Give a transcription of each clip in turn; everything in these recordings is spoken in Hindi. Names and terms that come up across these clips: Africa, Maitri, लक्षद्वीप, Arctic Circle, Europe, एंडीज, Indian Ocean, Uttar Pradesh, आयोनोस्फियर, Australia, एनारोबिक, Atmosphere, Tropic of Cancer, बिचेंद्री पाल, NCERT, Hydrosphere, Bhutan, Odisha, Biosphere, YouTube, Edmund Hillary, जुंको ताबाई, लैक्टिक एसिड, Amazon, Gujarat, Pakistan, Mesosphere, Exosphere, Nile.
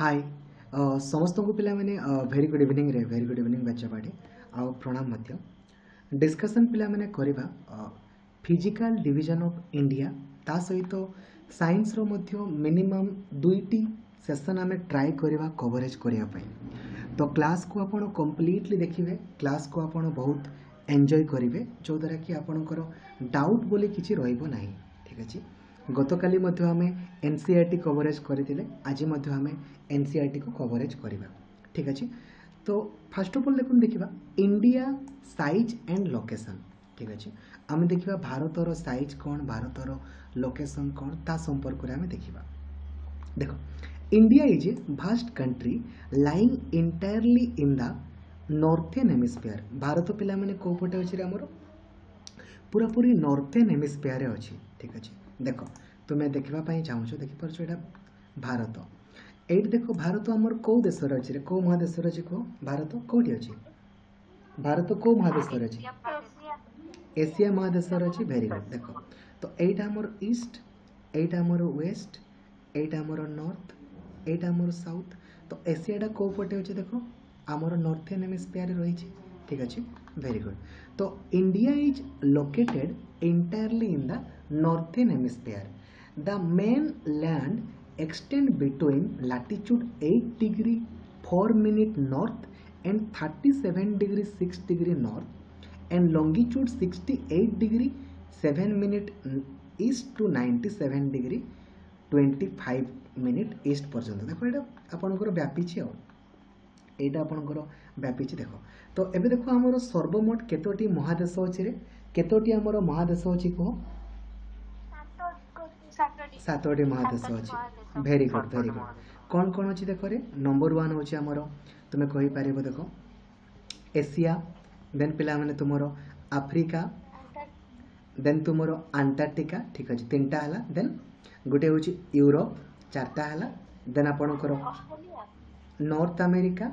हाय समस्त को पिला माने वेरी गुड इवनिंग रे वेरी गुड इवनिंग बच्चा पाटे आ प्रणाम मध्य डिस्कशन पिला माने करबा फिजिकल डिवीजन ऑफ इंडिया ता सहित साइंस रो मध्य मिनिमम दुईटी सेशन आमे ट्राई करबा कवरेज करिया पई। तो क्लास को आपण कंप्लीटली देखिबे, क्लास को आपण बहुत एन्जॉय करिवे जो द्वारा कि आपनकर डाउट बोले किछि रहइबो नाही। ठीक अछि, गतकाली मध्य हमें एनसीईआरटी कवरेज करते, आज मध्य हमें एनसीईआरटी को कवरेज करवा। ठीक अच्छे, तो फास्ट ऑफ ऑल देखो देखा इंडिया साइज एंड लोकेशन। ठीक अच्छे, आम देखा भारतर साइज कौन, भारतर लोकेशन कौन, ता संपर्क में आम देखा। देख, India is a vast country lying entirely in the northern hemisphere. Bharat पिला माने कोपटे अछि हमरो पूरा पूरी नॉर्थन हेमिस्फीयर अछि। ठीक अच्छे, देख तुम्हें देखापी चाहूँ देखिपार यहाँ भारत ये देख, भारत आमर कौ देश अच्छे, कौ महादेश अच्छे, कौ भारत कौटी अच्छे, भारत कौ महादेश अच्छे, एशिया महादेश अच्छे। भेरी गुड, देख तो यहीटा आमर ईस्ट, यहीटा आमर वेस्ट, यहीटा आमर नॉर्थ, यहीटा आमर साउथ। तो एशियाटा कौ पटे अच्छे, देख आमर नॉर्थन हेमिस्फीयर रही। ठीक अच्छे, वेरी गुड। तो India is located entirely in the northern hemisphere. The mainland extend between latitude 8°4' north and 37°6' north, and longitude 68°7' east to 97°25' east पर्यंत। देखो ये आपनकर व्यापी एटा आपनकर व्यापी। देख तो एबे देखो हमरो सर्वमोट केतोटी महादेश अछि रे, केतोटी आमर महादेश अच्छी कह, सातोटी महादेश अच्छी। Very good, very good. कौन कौन अच्छी देख रे, नंबर वन हूँ आमर तुम्हें कहीपर देख एशिया, देन पिला माने तुम आफ्रिका, देन तुम आंटार्क्टिका। ठीक अच्छे, तीन टाला, देन गोटे हूँ यूरोप, चार्टा है, देन आपणकर नॉर्थ अमेरिका,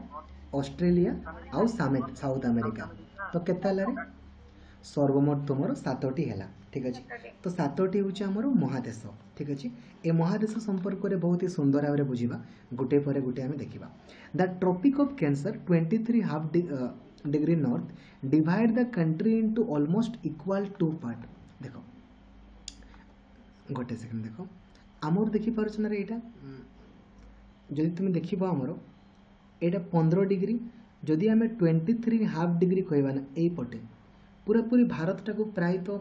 ऑस्ट्रेलिया आउ साउथ अमेरिका। तो केता रे सर्वमोट तुम सातोटी है। ठीक अच्छे, तो सातोटी हूँ आमर महादेश। ठीक अच्छे, ए महादेश संपर्क में बहुत ही सुंदर भाव में बुझा, गोटे पर गोटे आम देखा। The tropic of cancer 23.5 degree north divide the country into almost equal 2 part. देख गोटे सेकेंड, देख आम देखिपार यहाँ जदि तुम देख आमर यहाँ 15 डिग्री, जदि आम 23.5 डिग्री कहवा ना यहीपटे पूरा पूरी भारत टाक प्रायतः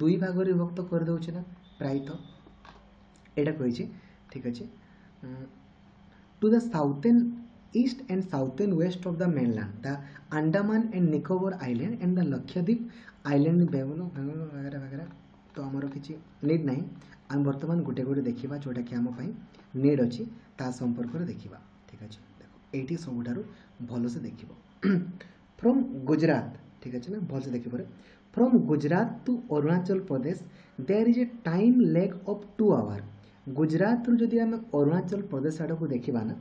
2 भाग में विभक्त करदे ना, प्रायतः एटा कही। ठीक अच्छे, to the southern east and southern west of the mainland, the Andaman and Nicobar island and the लक्षद्वीप island वगैरह वगैरह। तो आमर किसी नीड ना, आम बर्तमान गोटे गोटे देखा जोटा कि आम नीड अच्छी ता संपर्क में देखा। ठीक अच्छे, देखो ये सबुठार भलसे देखो फ्रॉम गुजरात। ठीक अच्छे ना, भल से देखिए पर from Gujarat to Arunachal Pradesh there is a time lag of 2 hour. Gujarat रु जदि आम अरुणाचल प्रदेश आड़ को देखा ना,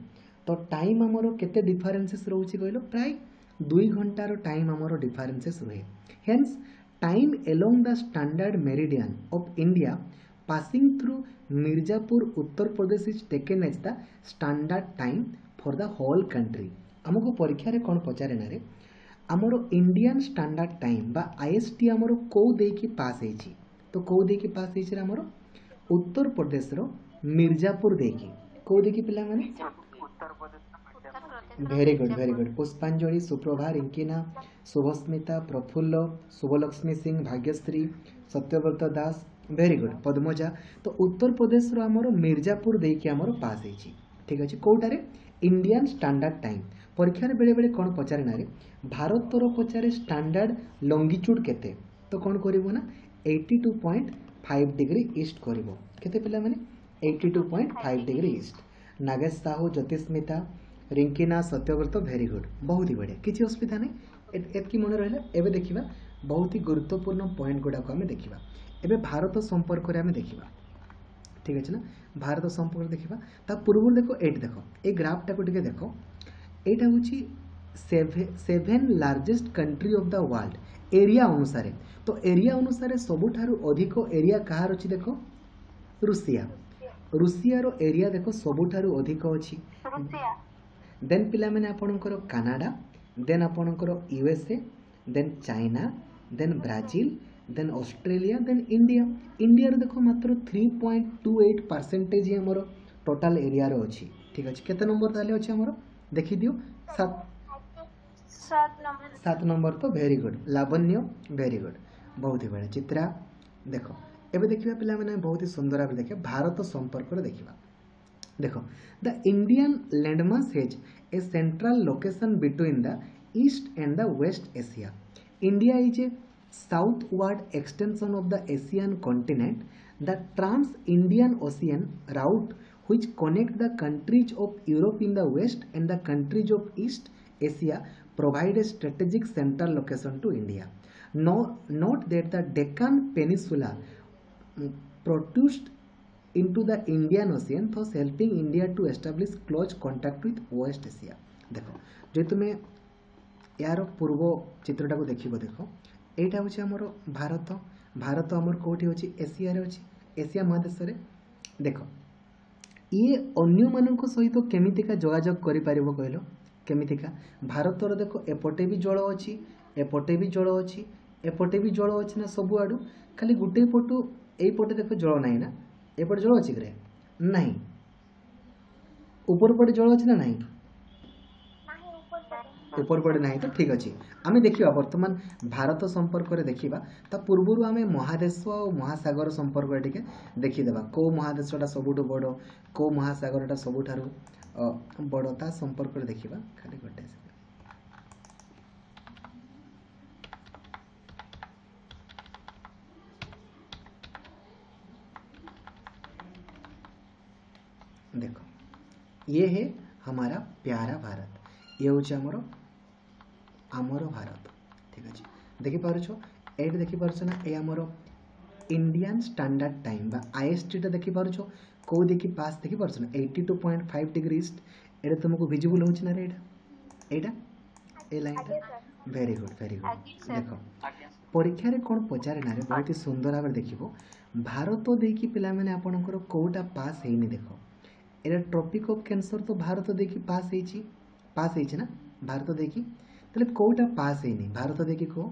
तो टाइम आमर केते डिफरेन्सेस रोचे कहल, प्राय 2 घंटार टाइम आमर डिफरेन्सेस रहे। Hence time along the standard meridian of India passing through Mirzapur Uttar Pradesh is taken as the standard time for the whole country. आमको परीक्षा रे कौन पचारे ना रे, आमर इंडियन स्टैंडर्ड टाइम बा आईएसटी आमर कौ दे कि पास होती, तो कौ दे कि पास होती आमर उत्तर प्रदेश रो मिर्जापुर दे कि, कौ दे कि पिला माने। Very good, very good. Pushpanjali, Suprabha, Rinkina, Subhasmita, Prafulla, Shubhalakshmi Singh, Bhagyashree, Satyabrata Das. Very good, Padmaja. तो उत्तर प्रदेश रो आमर मिर्जापुर दे कि आमर पास होती। ठीक अच्छे, कौटारे इंडियन स्टैंडर्ड टाइम। परीक्षार बेले बेले कौन पचारे ना रे, भारत तोर पचारे स्टैंडर्ड लॉन्गिट्यूड केते, तो कौन करिवो ना 82.5 डिग्री ईस्ट करिवो। केते पिला माने 82.5 degree east. Nagesh Sahu, Jyotismita, Rinkina, Satyabrata. Very good, बहुत ही बढ़िया, किसी असुविधा नहीं, एतकी मन रहा। एबे देखिबा बहुत ही गुरुत्वपूर्ण पॉइंट गुड़ाक आम देखा। एबे भारत संपर्क में आम देखा। ठीक अच्छे ना, भारत संपर्क देखा ता पूर्व देखो ये देख ये ग्राफ्टा को टे देख, एटा होची 7 largest country of the world area अनुसार। तो एरिया अनुसार सबुठारु अधिक एरिया कहार अछि, देखो रूसिया। रुसिया रो एरिया देखो सबुठारु अधिक अछि रुसिया, देन पिला माने आपनकर कनाडा, देन आपनकर USA, then China, then Brazil, then Australia, then India. India रो देखो मात्र 3.28% ही हमरो टोटल एरिया रो अछि। ठीक अछि, केते नंबर ताले अछि हमरो देखि दियो 7 नंबर तो very good Lavanya, very good, बहुत ही बढ़िया। चित्रा देखो एवं देखा पे मैंने बहुत ही सुंदर भाव देखा भारत संपर्क देखा। देखो the Indian landmass has a central location between the east and the west Asia. India is a southward extension of the Asian continent. The trans Indian ocean route which connect the countries of Europe in the west and the countries of East Asia provide a strategic central location to India. Note that the Deccan Peninsula protrudes into the Indian Ocean, thus helping India to establish close contact with West Asia. देखो जो तुम्हें यार पूर्व चित्रटा को देखो, देखो यहाँ हूँ आमर भारत, भारत आमर कौटी होची एशिया, एशिया महादेश रे। देखो ये अन्य मानक सहित तो केमिका जोगाजोग कर कहल केमिका भारतर देखो एपटे भी जल अच्छी, एपटे भी जल अच्छी, एपटे भी जल अच्छी ना सबुआड़, खाली गोटे पटु यपटे देखो जल ना ना एपटे जल अच्छी करे ना ऊपर पटे जल अच्छी ना ना ऊपर पटे ना। तो ठीक अच्छे आम देखा बर्तमान भारत संपर्क देखा ता पूर्व आम महादेश और महासागर संपर्क टे देखीदेवा कौ महादेशटा सबुठ बड़, कौ महासागरटा सबुठ बड़ता संपर्क देखा खाली गोटे। देखो ये है हमारा प्यारा भारत, ये हूँ आमर भारत। ठीक अच्छे देखिपारो ये देखिपार ना ये आमर इंडियन स्टैंडर्ड टाइम बा आईएसटीटा देखिपार कौ देखि पास देखिपार ना 82.5 डिग्री ईस्ट ये तुमको भिजिबुल हो ना ये लाइनटा वेरी गुड, वेरी गुड। देखो परीक्षा रे कौन पचारे ना बहुत ही सुंदर भाव देख भारत देखिए पे आपणकर कौटा पास होनी। देखो ये ट्रॉपिक ऑफ कैंसर तो भारत देखिए पास होना भारत देखी तेल कौटा पास होनी भारत देखी कौ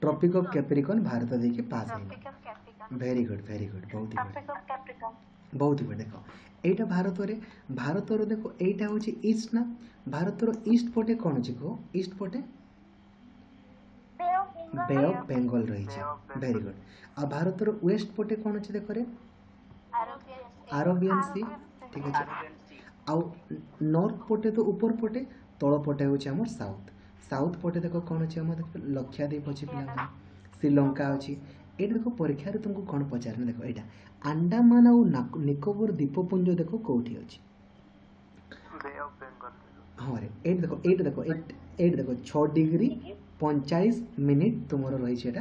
ट्रॉपिक ऑफ कैप्रिकॉन भारत देखी पास होनी। वेरी गुड, वेरी गुड, बहुत ही बहुत ही। देखो यहाँ भारत देखो यहाँ हूँ ईस्ट ना भारतर ईस्ट पटे कौन अच्छे कौ ईस्ट पटे बे ऑफ बेंगल रही है। Very good. आ भारतर वेस्ट पटे कौन अच्छे देख रे अरबियन सी। ठीक अच्छे आउ नॉर्थ पटे तो ऊपर पटे तल पटे होचे हमर साउथ, साउथ पटे देखो कौन अच्छे हमर लक्षद्वीप अच्छे पे श्रीलंका अच्छी। ये देखो परीक्षा रे तुमको कौन पचारना देखो एटा अंडमान और निकोबर द्वीपपुंज देखो कौटी अच्छे हाँ रे एट देखो एट देखो एट देखो 6 डिग्री 45 मिनिट तुम रही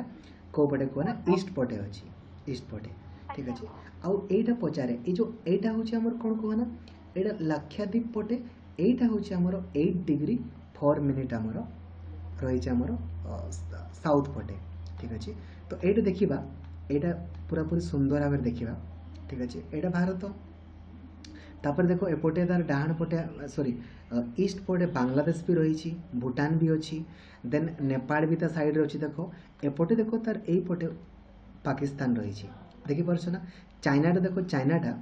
कौ पटे कहना ईस्ट पटे अच्छे ईस्ट पटे। ठीक अच्छे आउ एटा पचारे ये जो एटा होचे हमर कौन कहना एटा लक्षद्वीप पटे एटा होचे हमरो 8 डिग्री 4 मिनिट आमर रही साउथ पटे। ठीक अच्छे तो ये देखा यहाँ पूरा पूरी सुंदर भाव देखा। ठीक अच्छे यहाँ भारत तापर देखो एपटे तार डाहाण पटे सॉरी ईस्ट पटे बांग्लादेश भी रही, भूटान भी अच्छी, देन नेपाल भी साइड अच्छी। देखो एपटे देखो तार यपटे पाकिस्तान रही देखिपारस ना, चाइनाटा देखो चाइनाटा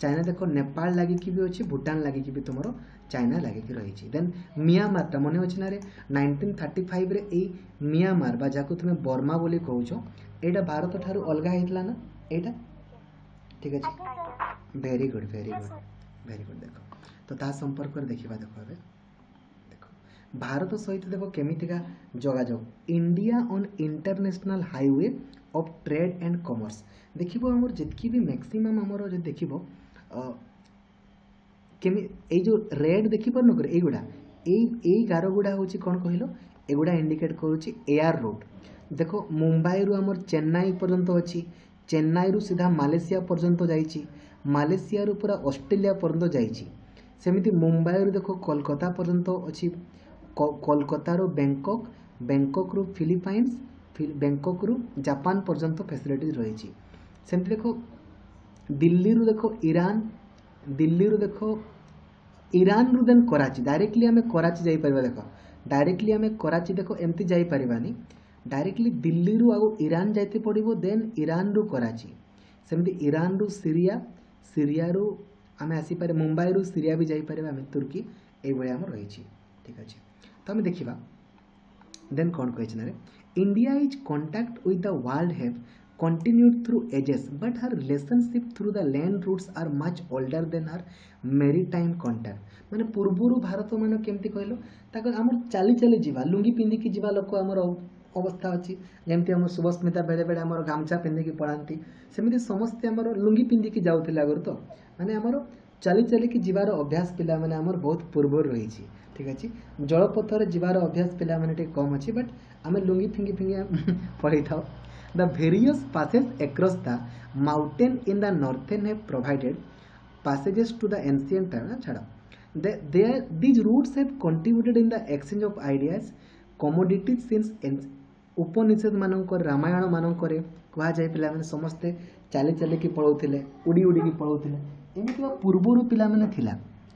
चाइना देखो नेपाल लगिकी भी अच्छी, भूटान लगिकी भी तुम चाइना लगिकी रही। देन म्यांमार मन अच्छे ना रे 1935 रे म्यांमार बा जाको तुम बर्मा बोली कहो यहाँ भारत ठारू अलग होता ना यहाँ। ठीक अच्छे very good, very good, very good. देखो तो ता संपर्क देखा देखो ए देखो भारत सहित देखो केमिका जोगाजोग India on international highway of trade and commerce. देखो आम जितकी भी मैक्सिमम आमर जो देख जो रेड देखिपन कर युवा गारगुड़ा हूँ कौन कहल एगुड़ा इंडिकेट करुच्ची एयर रूट। देखो मुंबई रु आमर चेन्नई पर्यंत अच्छी, चेन्नई रु सीधा मालयेशिया पर्यंत जाइए, मालयेशिया रु पूरा ऑस्ट्रेलिया पर्यंत जाइए, सेमती मुंबई रु देखो कोलकाता पर्यंत अच्छी, कोलकाता रु बैंकॉक, बैंकॉक रु फिलीपाइंस, बैंकॉक रु जापान पर्यंत फैसिलिटी रही। सेमती देखो दिल्ली रु देखो ईरान, दिल्ली रु देखो ईरान रु देन कराची, डायरेक्टली आम कराची जापर देख, डायरेक्टली आम कराची देख एमती जापरानी, डायरेक्टली दिल्ली रु आगो ईरान जाते पड़ो, देन ईरान रु कराची, सेमती ईरान रु सीरिया, सीरिया रु आम आसीपर मुंबई रु सीरिया भी जापर आम तुर्की ये आम रही ठीक अच्छे। तो आम देखा देन कौन कहे India is contact with the world have continued through ages but her relationship through the land routes are much older than her maritime contact। माने पूर्वर भारत मान केमती कहलो ताको आम चली चली जीवा लुंगी पिंधिकी जीवा लोक आम अवस्था अच्छी जमी आम सुभस्मिता बेले बेले आम गामछा पिंधिकी पढ़ाती सेमती समस्ते आम लुंगी पिंधिकी जाऊे आगुरी तो माने आम चली चलिकी जीवार अभ्यास पिला माने आम बहुत पूर्वर रही ठीक अच्छे। जलपथर जीवार अभ्यास पिला माने कम अच्छे बट आम लुंगी फिंगी फिंगी पढ़ी था। The various passes across the mountain in the northern have provided passages to the ancient time chhada these routes have contributed in the exchange of ideas commodities since उपनिषद मानक रामायण मानक कह जाए पिला माने समस्ते चली चली की पढ़ौथिले उड़ी उड़ी की पढ़ौथिले एमती पूर्वर पिला माने थिला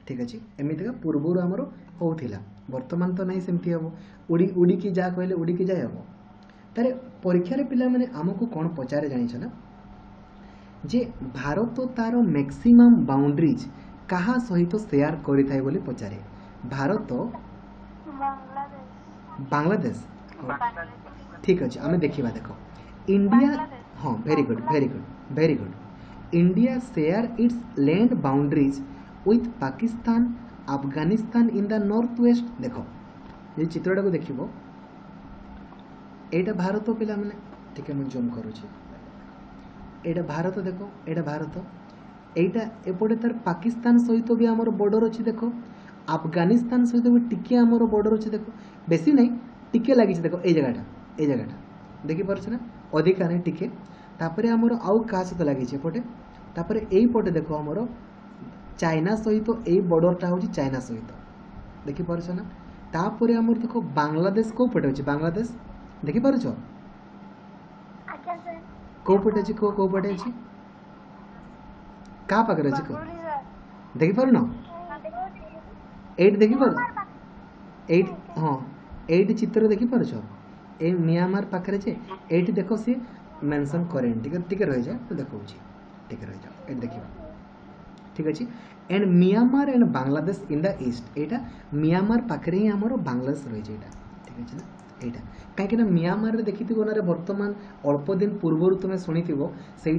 ठीक अच्छे। एमती पूर्वर आमर होउथिला वर्तमान तो नहीं सेमती हम उड़ी उड़ी की जा कहले उड़ी की जाय हम तारे परीक्षा रे पिला माने आमको कौन पचारे जानिछ ना जे भारत तारो मैक्सिमम बाउंड्रीज कहा सहित शेयर करि थाय बोली पचारे भारत बांग्लादेश ठीक अछि। आमे देखिबा देखो इंडिया हां very good very good very good India share its land boundaries with Pakistan Afghanistan in the north west. देखो ये चित्रटा को देखिबो एटा भारत पिला माने ठीक है जूम करुँचे एटा भारत देखो एटा भारत एटा एपटे तार पाकिस्तान सहित भी आमर बॉर्डर अच्छी देखो अफगानिस्तान सहित भी टिके आमर बॉर्डर अच्छी देखो बेसी नहीं टिके लगी देखो ए जगहटा देखिपार्छ ना अधिका नहीं टिके तापर आमर आउ का सहित लगी एपटे तापर एपटे देखो आमर चाइना सहित यही बॉर्डरटा हूँ चाइना सहित देखिपार्छ ना तापर आमर देखो बांग्लादेश कोपटे अच्छे बांग्लादेश देखि पारछ कोपटे जी कोपटे जी का पाकर जी को देखि पारनो 8 देखि पार 8 हां 8 चित्र देखि पारछ ए म्यांमार पाकर जे 8 देखो से मेंशन करें ठीक ठीक रह जा तो देखो जी ठीक रह जा ए देखिबा ठीक अछि। And Myanmar and Bangladesh in the east एटा म्यांमार पाकर ही हमरो बांग्लादेश रह जे एटा ठीक अछि ना एटा कहीं म्यांमार देखी ना बर्तमान अल्प दिन पूर्वर तुम्हें शुणिथ्व से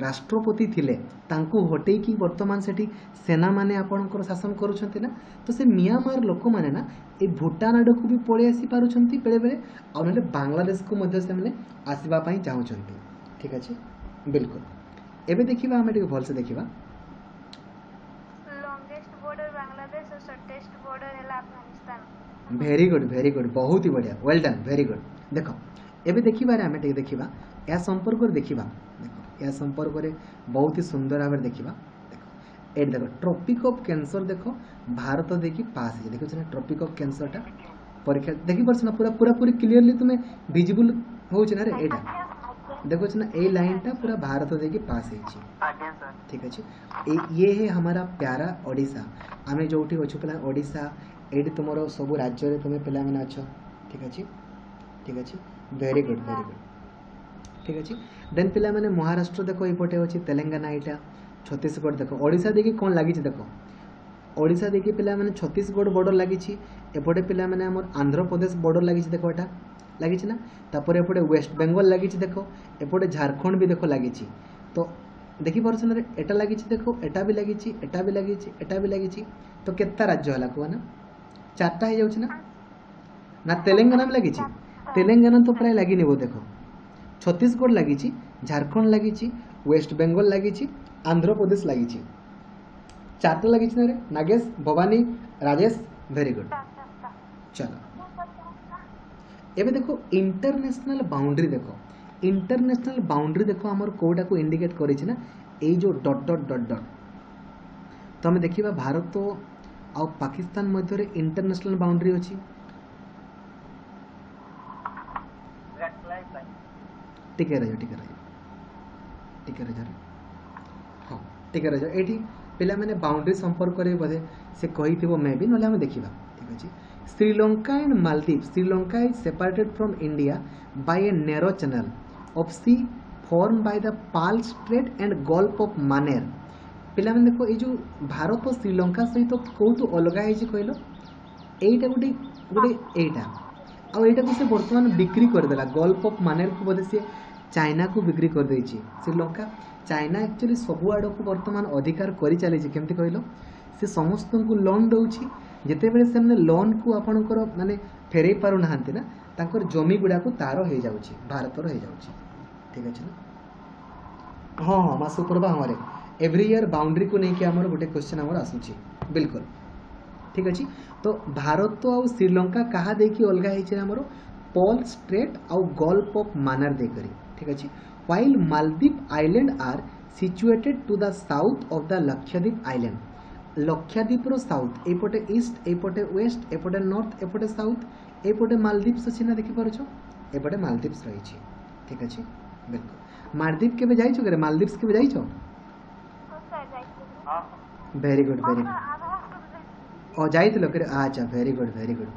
राष्ट्रपति थिले तांको हटे कि बर्तमान से सेना माने आपणकर शासन करुँचना तो से म्यांमार लोक मैंने ना ये भूटान आड़ को भी पलि आसी पार्टी बेले बेले आने बांग्लादेश को आसवाई चाहते ठीक अच्छे। बिल्कुल एवं देखा आम भलसे देखा वेरी गुड बहुत ही बढ़िया वेल डन वेरी गुड। देखो एवं देखिए आम देखा या संपर्क देखा देखो या संपर्क में बहुत ही सुंदर भाव देखा देखो एट देखो ट्रॉपिक ऑफ कैंसर देखो भारत देखिए पास है देखो ट्रॉपिक ऑफ कैंसरटा परीक्षा देखिपार्स ना पूरा पूरा पूरी क्लीयरली तुम्हें भिजिबुल होना रे एटा देखो ना ये लाइन टा पूरा भारत देखिए पास है ठीक अच्छे। ये है हमारा प्यारा ओडिशा आम जो पिला ओडिशा ये तुम सब राज्य तुम पिला मैंने अच्छ ठीक अच्छे वेरी गुड ठीक अच्छे। देन पिला मैंने महाराष्ट्र देखो ये अच्छे तेलंगाना यहाँ छत्तीसगढ़ देखो ओडिशा देखिए कौन लगी देखो ओडिशा देखिए पिला मैंने छत्तीसगढ़ बॉर्डर लगी एपटे पिला मैंने आंध्र प्रदेश बॉर्डर लगी देखो यहाँ लगी ना तापर एपटे वेस्ट बेंगल लगी देखो एपटे झारखंड भी देखो लगी तो देखिपार्स ना एटा लगी देखो एटा भी लगी एटा भी लगी एटा भी लगी तो केता राज्य है कह ना चार्टा हो जाऊँ ना तेलंगाना में लगी तेलंगाना तो प्राय लगी नहीं देखो छत्तीसगढ़ लगी झारखंड लगी वेस्ट बेंगल लगी आंध्र प्रदेश लगी चार्टा लगी रे नागेश भवानी राजेश वेरी गुड। चलो एबे देखो इंटरनेशनल बाउंड्री देखो इंटरनेशनल बाउंड्री देखो आमर कोडा को इंडिकेट करेना ये जो डट डट डट डट तो आम देखा भारत आउ पाकिस्तान मध्य इंटरनेशनल बाउंड्री अच्छी ठीक है 11000 ये पे मैंने बाउंड्री संपर्क बोधे से कही मे भी ना देखा ठीक अच्छे। Sri Lanka and Maldives Sri Lanka is separated from India by a narrow channel of sea form by the Palk straight and gulf of Mannar पिला मैंने देखो ये जो भारत और श्रीलंका सहित कौतु अलग है कहल यहीटा गोटे गोटे यहीटा आईटा को सी बर्तमान बिक्री करदेला गल्फ ऑफ मानेर को बोधे सी चाइना को बिक्री करदे श्रीलंका चाइना एक्चुअली सबु आड़ को बर्तमान अधिकार कर चली केमती कहल से समस्त को लोन दौर जितेबाला से लोन को आपणकर माने फेरई पार ना तांकर जमी गुड़ाक तार हो जाऊँगी भारतर हो जाऊँगी ठीक अच्छे ना। हाँ हाँ मास पर्व हमारे एवरी ईयर बाउंड्री को लेकिन आम गोटे क्वेश्चन आमर आसूँ बिल्कुल ठीक अच्छे। तो भारत तो आउ श्रीलंका क्या देखिए अलग हो पॉल स्ट्रेट आउ गल्फ ऑफ मानेर देकर ठीक अच्छे। While Maldives island are situated to the south of the लक्षद्वीप island लक्षद्वीप रो साउथ एपटे ईस्ट एपटे वेस्ट एपटे नॉर्थ एपटे साउथ एपटे मालदीव्स अच्छे ना देखिप एपटे मालदीव्स रही ठीक अच्छे बिल्कुल। मालदीव के जाइए मालदीव्स के जाइए वेरी गुड और जाइल कि अच्छा वेरी गुड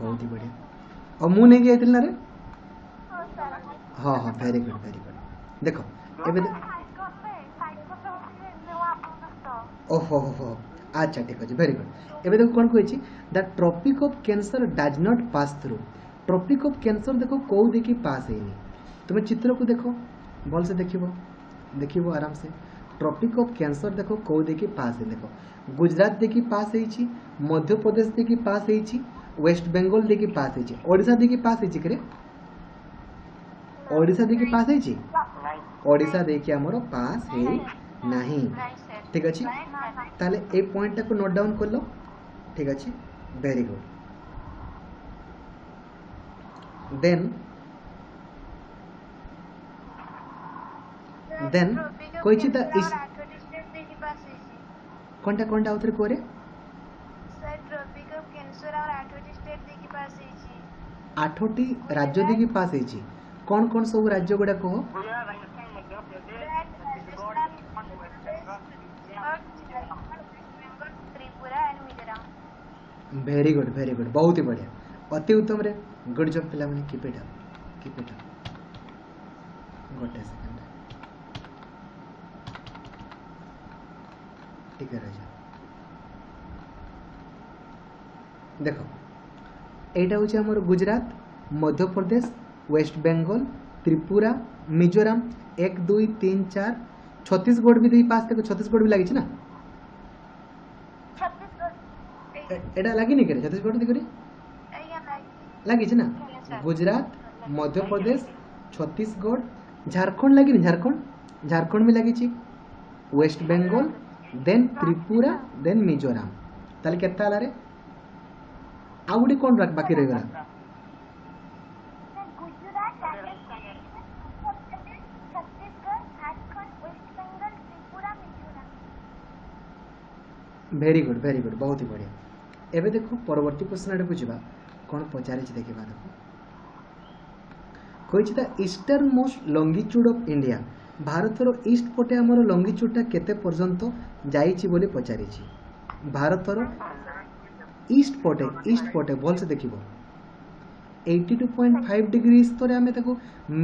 बहुत ही बढ़िया और मुझे नहीं जाइल ना रे हाँ हाँ वेरी गुड देख ओहो हो अच्छा ठीक अच्छे वेरी गुड। एबे देखो कौन कही the tropic of cancer does not pass through tropic of cancer देखो कौ देखिए पास है तुम चित्र को देखो भल से देखो देखो आराम से ट्रॉपिक ऑफ कैंसर देखो कौ देखिए पास है देखो गुजरात देखिए पास होती मध्य प्रदेश देखिए पास होती वेस्ट बेंगल देखिए पास होती ओडिशा देखिए पास होती करे ओडिशा देखिए पास होती ओडिशा देखिए हमरो पास है नहीं ठीक अच्छे। ताले ए पॉइंट टाक नोट डाउन कर लो ठीक अच्छे वेरी गुड। देन कोई चीज द कोनटा कोनटा उतरे कोरे सर ट्रॉपिक ऑफ कैंसर और 8टी स्टेट देखि पास होई छी 8टी राज्य देखि पास होई छी कोन कोन सब राज्य गुडा को वेरी गुड बहुत ही बढ़िया अति उत्तम रे गुड जॉब पिला माने कीप इट अप गोटे सेकंड ठीक है राजा देखो एटा होचे हमर गुजरात मध्य प्रदेश वेस्ट बेंगल त्रिपुरा मिजोराम 1 2 3 4 छत्तीसगढ़ भी दे पास देखो छत्तीसगढ़ भी लागी छे ना एटा लगी नहीं करे छत्तीसगढ़ देखो लगी है ना गुजरात मध्य प्रदेश छत्तीसगढ़ झारखंड लगी झारखंड झारखंड में लगी waste Bengal then Tripura then Mizoram ताले केता आला रे आ गुडी कोन रख बाकी रह गला वेरी गुड बहुत ही बढ़िया। एबे देखो परवर्ती क्वेश्चन आड़ को जीवा कौन पचारे देखा देखो कही the eastern most longitude of India भारतर ईस्ट पटे आम लॉन्गिट्यूडटा केते पर्यंत जाइछि बोली पचारि भारतर ईस्ट पटे भल से देखिबो 82.5 डिग्री स्तरे आमे ताको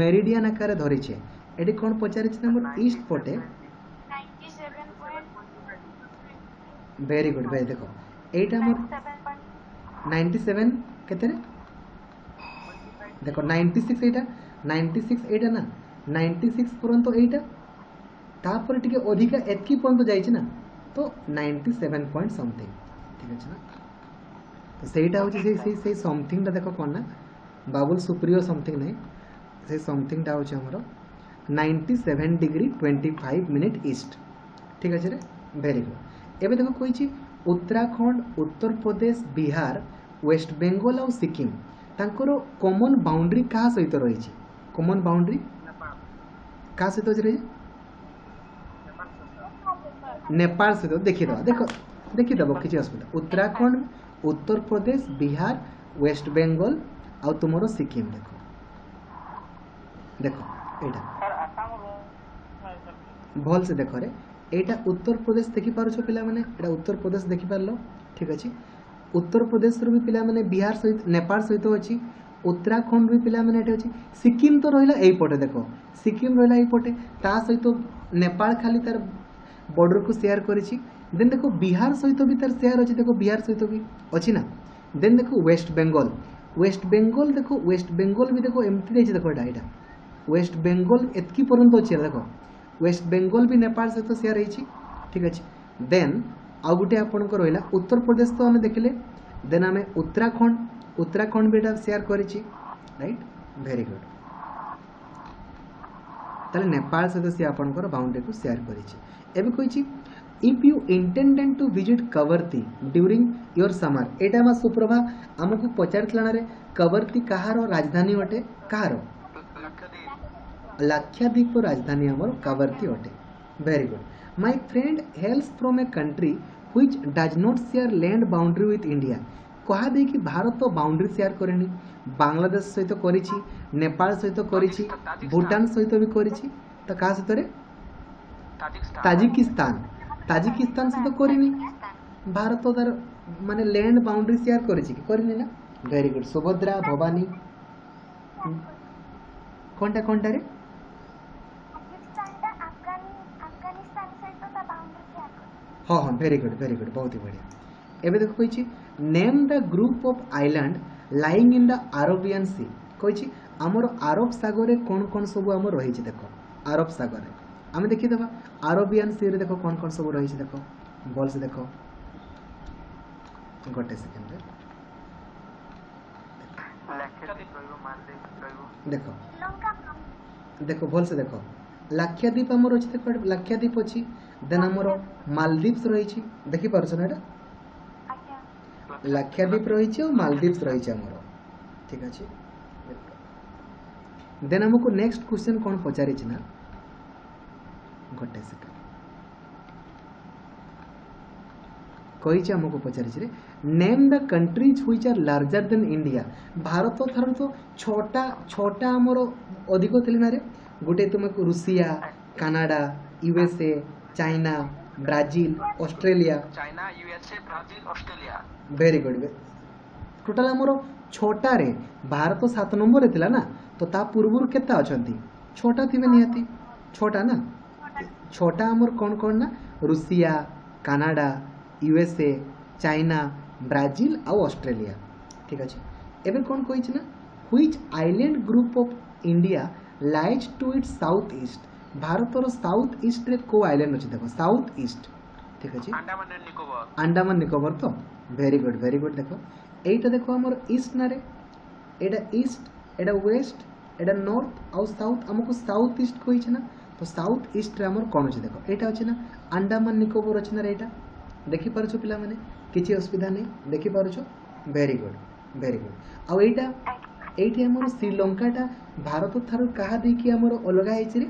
मेरिडियन आकार धरिछे एडी कोन पचारि छै नंबर ईस्ट पटे 97. वेरी गुड भाई देखो एटा हमर 97 केते रे देखो 96 एटा 96 एटा ना 96 पर्यंत एटा तापर टिके अधिका एतकी पर्यंत जाइछि ना तो 97 पॉइंट समथिंग ठीक अछि ना तो सेटा होछि से से समथिंग ता देखो कोन ना बाबुल सुप्रियो समथिंग नै से समथिंग ता होछि हमरो 97 डिग्री 25 मिनट ईस्ट ठीक अछि रे वेरी गुड। एबे देखो कोइ छि उत्तराखंड उत्तर प्रदेश बिहार वेस्ट बेंगल और सिक्किम तांकर कॉमन बाउंड्री का सहित रही छि कॉमन बाउंड्री कहाँ से तो नेपाल से तो देखिदेव किसी असुविधा उत्तराखंड उत्तर प्रदेश बिहार वेस्ट बेंगल आउ तुम सिक्किम देखो देखो भल से देख यहाँ उत्तर प्रदेश देखिपार पाने उत्तर प्रदेश देखिपार ठीक अच्छे उत्तर प्रदेश रू भी पाने बिहार सहित नेपाल सहित अच्छी उत्तराखंड भी पाने अच्छे सिक्किम तो रहा यहीपटे देख सिक्किम रहा यहीपटे ता सहित नेपाल खाली तार बॉर्डर को सेयार कर देन देखो बिहार सहित भी तार सेयार अच्छे देखो बिहार सहित भी अच्छी ना देन देखो वेस्ट बेंगल देखो वेस्ट बेंगल भी देखो एमती रही देखो यहाँ वेस्ट बेंगल एतकी पर्यंत अच्छे देखो वेस्ट बेंगल भी नेपाल सहित सेयार होती ठीक अच्छे देन आउ गोटे आपण रहा उत्तर प्रदेश तो आम देखिले देन आम उत्तराखंड भी सेयार करेछि राइट भेरी गुड ताले नेपाल सहित से आपण बाउंड्री को सेयार करेछि एबे कहिछि if you intended to visit Kavaratti during your summer एटा मा सुप्रभा आमको पचारथलाना रे कवरती कहारो राजधानी अटे कहारो लक्षद्वीप राजधानी आमर कवरती अटे very good my friend hails from a country which does not share land boundary with India कहा दे कि भारत बाउंड्री शेयर करेनी बांग्लादेश सहित करिछि नेपाल सहित करिछि भूटान सहित भी करिछि तो कहा सहित रे ताजिकिस्तान सहित करिनी भारत तार माने लैंड बाउंड्री शेयर करिछि कि करिनी ना वेरी गुड सुभद्रा भवानी कोनटा कोनटा रे हाँ वेरी गुड बहुत ही बढ़िया एबे देखो कहि name the group of island lying in the Arabian sea कहि आमर अरब सागर कौन कौन सब आम रही देख अरब सागर आम देखीदे अरेबियन सी देख कौन सब रही देख भल से देख गोटे सेकेंड देख देख भल से देख लक्षद्वीप आमर अच्छे देख लक्षद्वीप अच्छी देन आमर मालदीव्स रही देखिपार लक्षद्वीप रही मालदीव्स रही ठीक अच्छे देन आमको नेक्स्ट क्वेश्चन कौन पचारे ना गोटे सेकेंड कही आमको पचारे name the countries which are larger than India Bharat थार तो छटा आमर अधिक थी ना रे गोटे तुमको Russia Canada USA China Brazil Australia China USA Brazil Australia very good total आमर छोटा रे भारत 7 नंबर रे थिला ना तो ता पूर्वर केता अछंती छोटा थिबे निहाती छोटा ना छोटा आमर कौन कौन ना Russia Canada USA China Brazil और ऑस्ट्रेलिया ठीक अछि एबे कोन कहि छी ना which island group of India lies to it south east भारतर साउथ ईस्ट रे को आइलैंड अछि देखो साउथ ईस्ट ठीक अछि अंडमान निकोबार तो वेरी गुड देखो एटा देखो हमर ईस्ट ना रे एटा ईस्ट एटा वेस्ट एटा नॉर्थ आउ साउथ हमको साउथ ईस्ट कोइ छै ना तो साउथ ईस्ट रे हमर कोन अछि देखो एटा अछि ना अंडमान निकोबार अछि ना रे एटा देखि पारछो पिला माने किछि असुविधा नै देखि पारछो वेरी गुड आउ एटा एठी हमर श्रीलंका भारत थारू कहा देखि हमर अलगा आइछि रे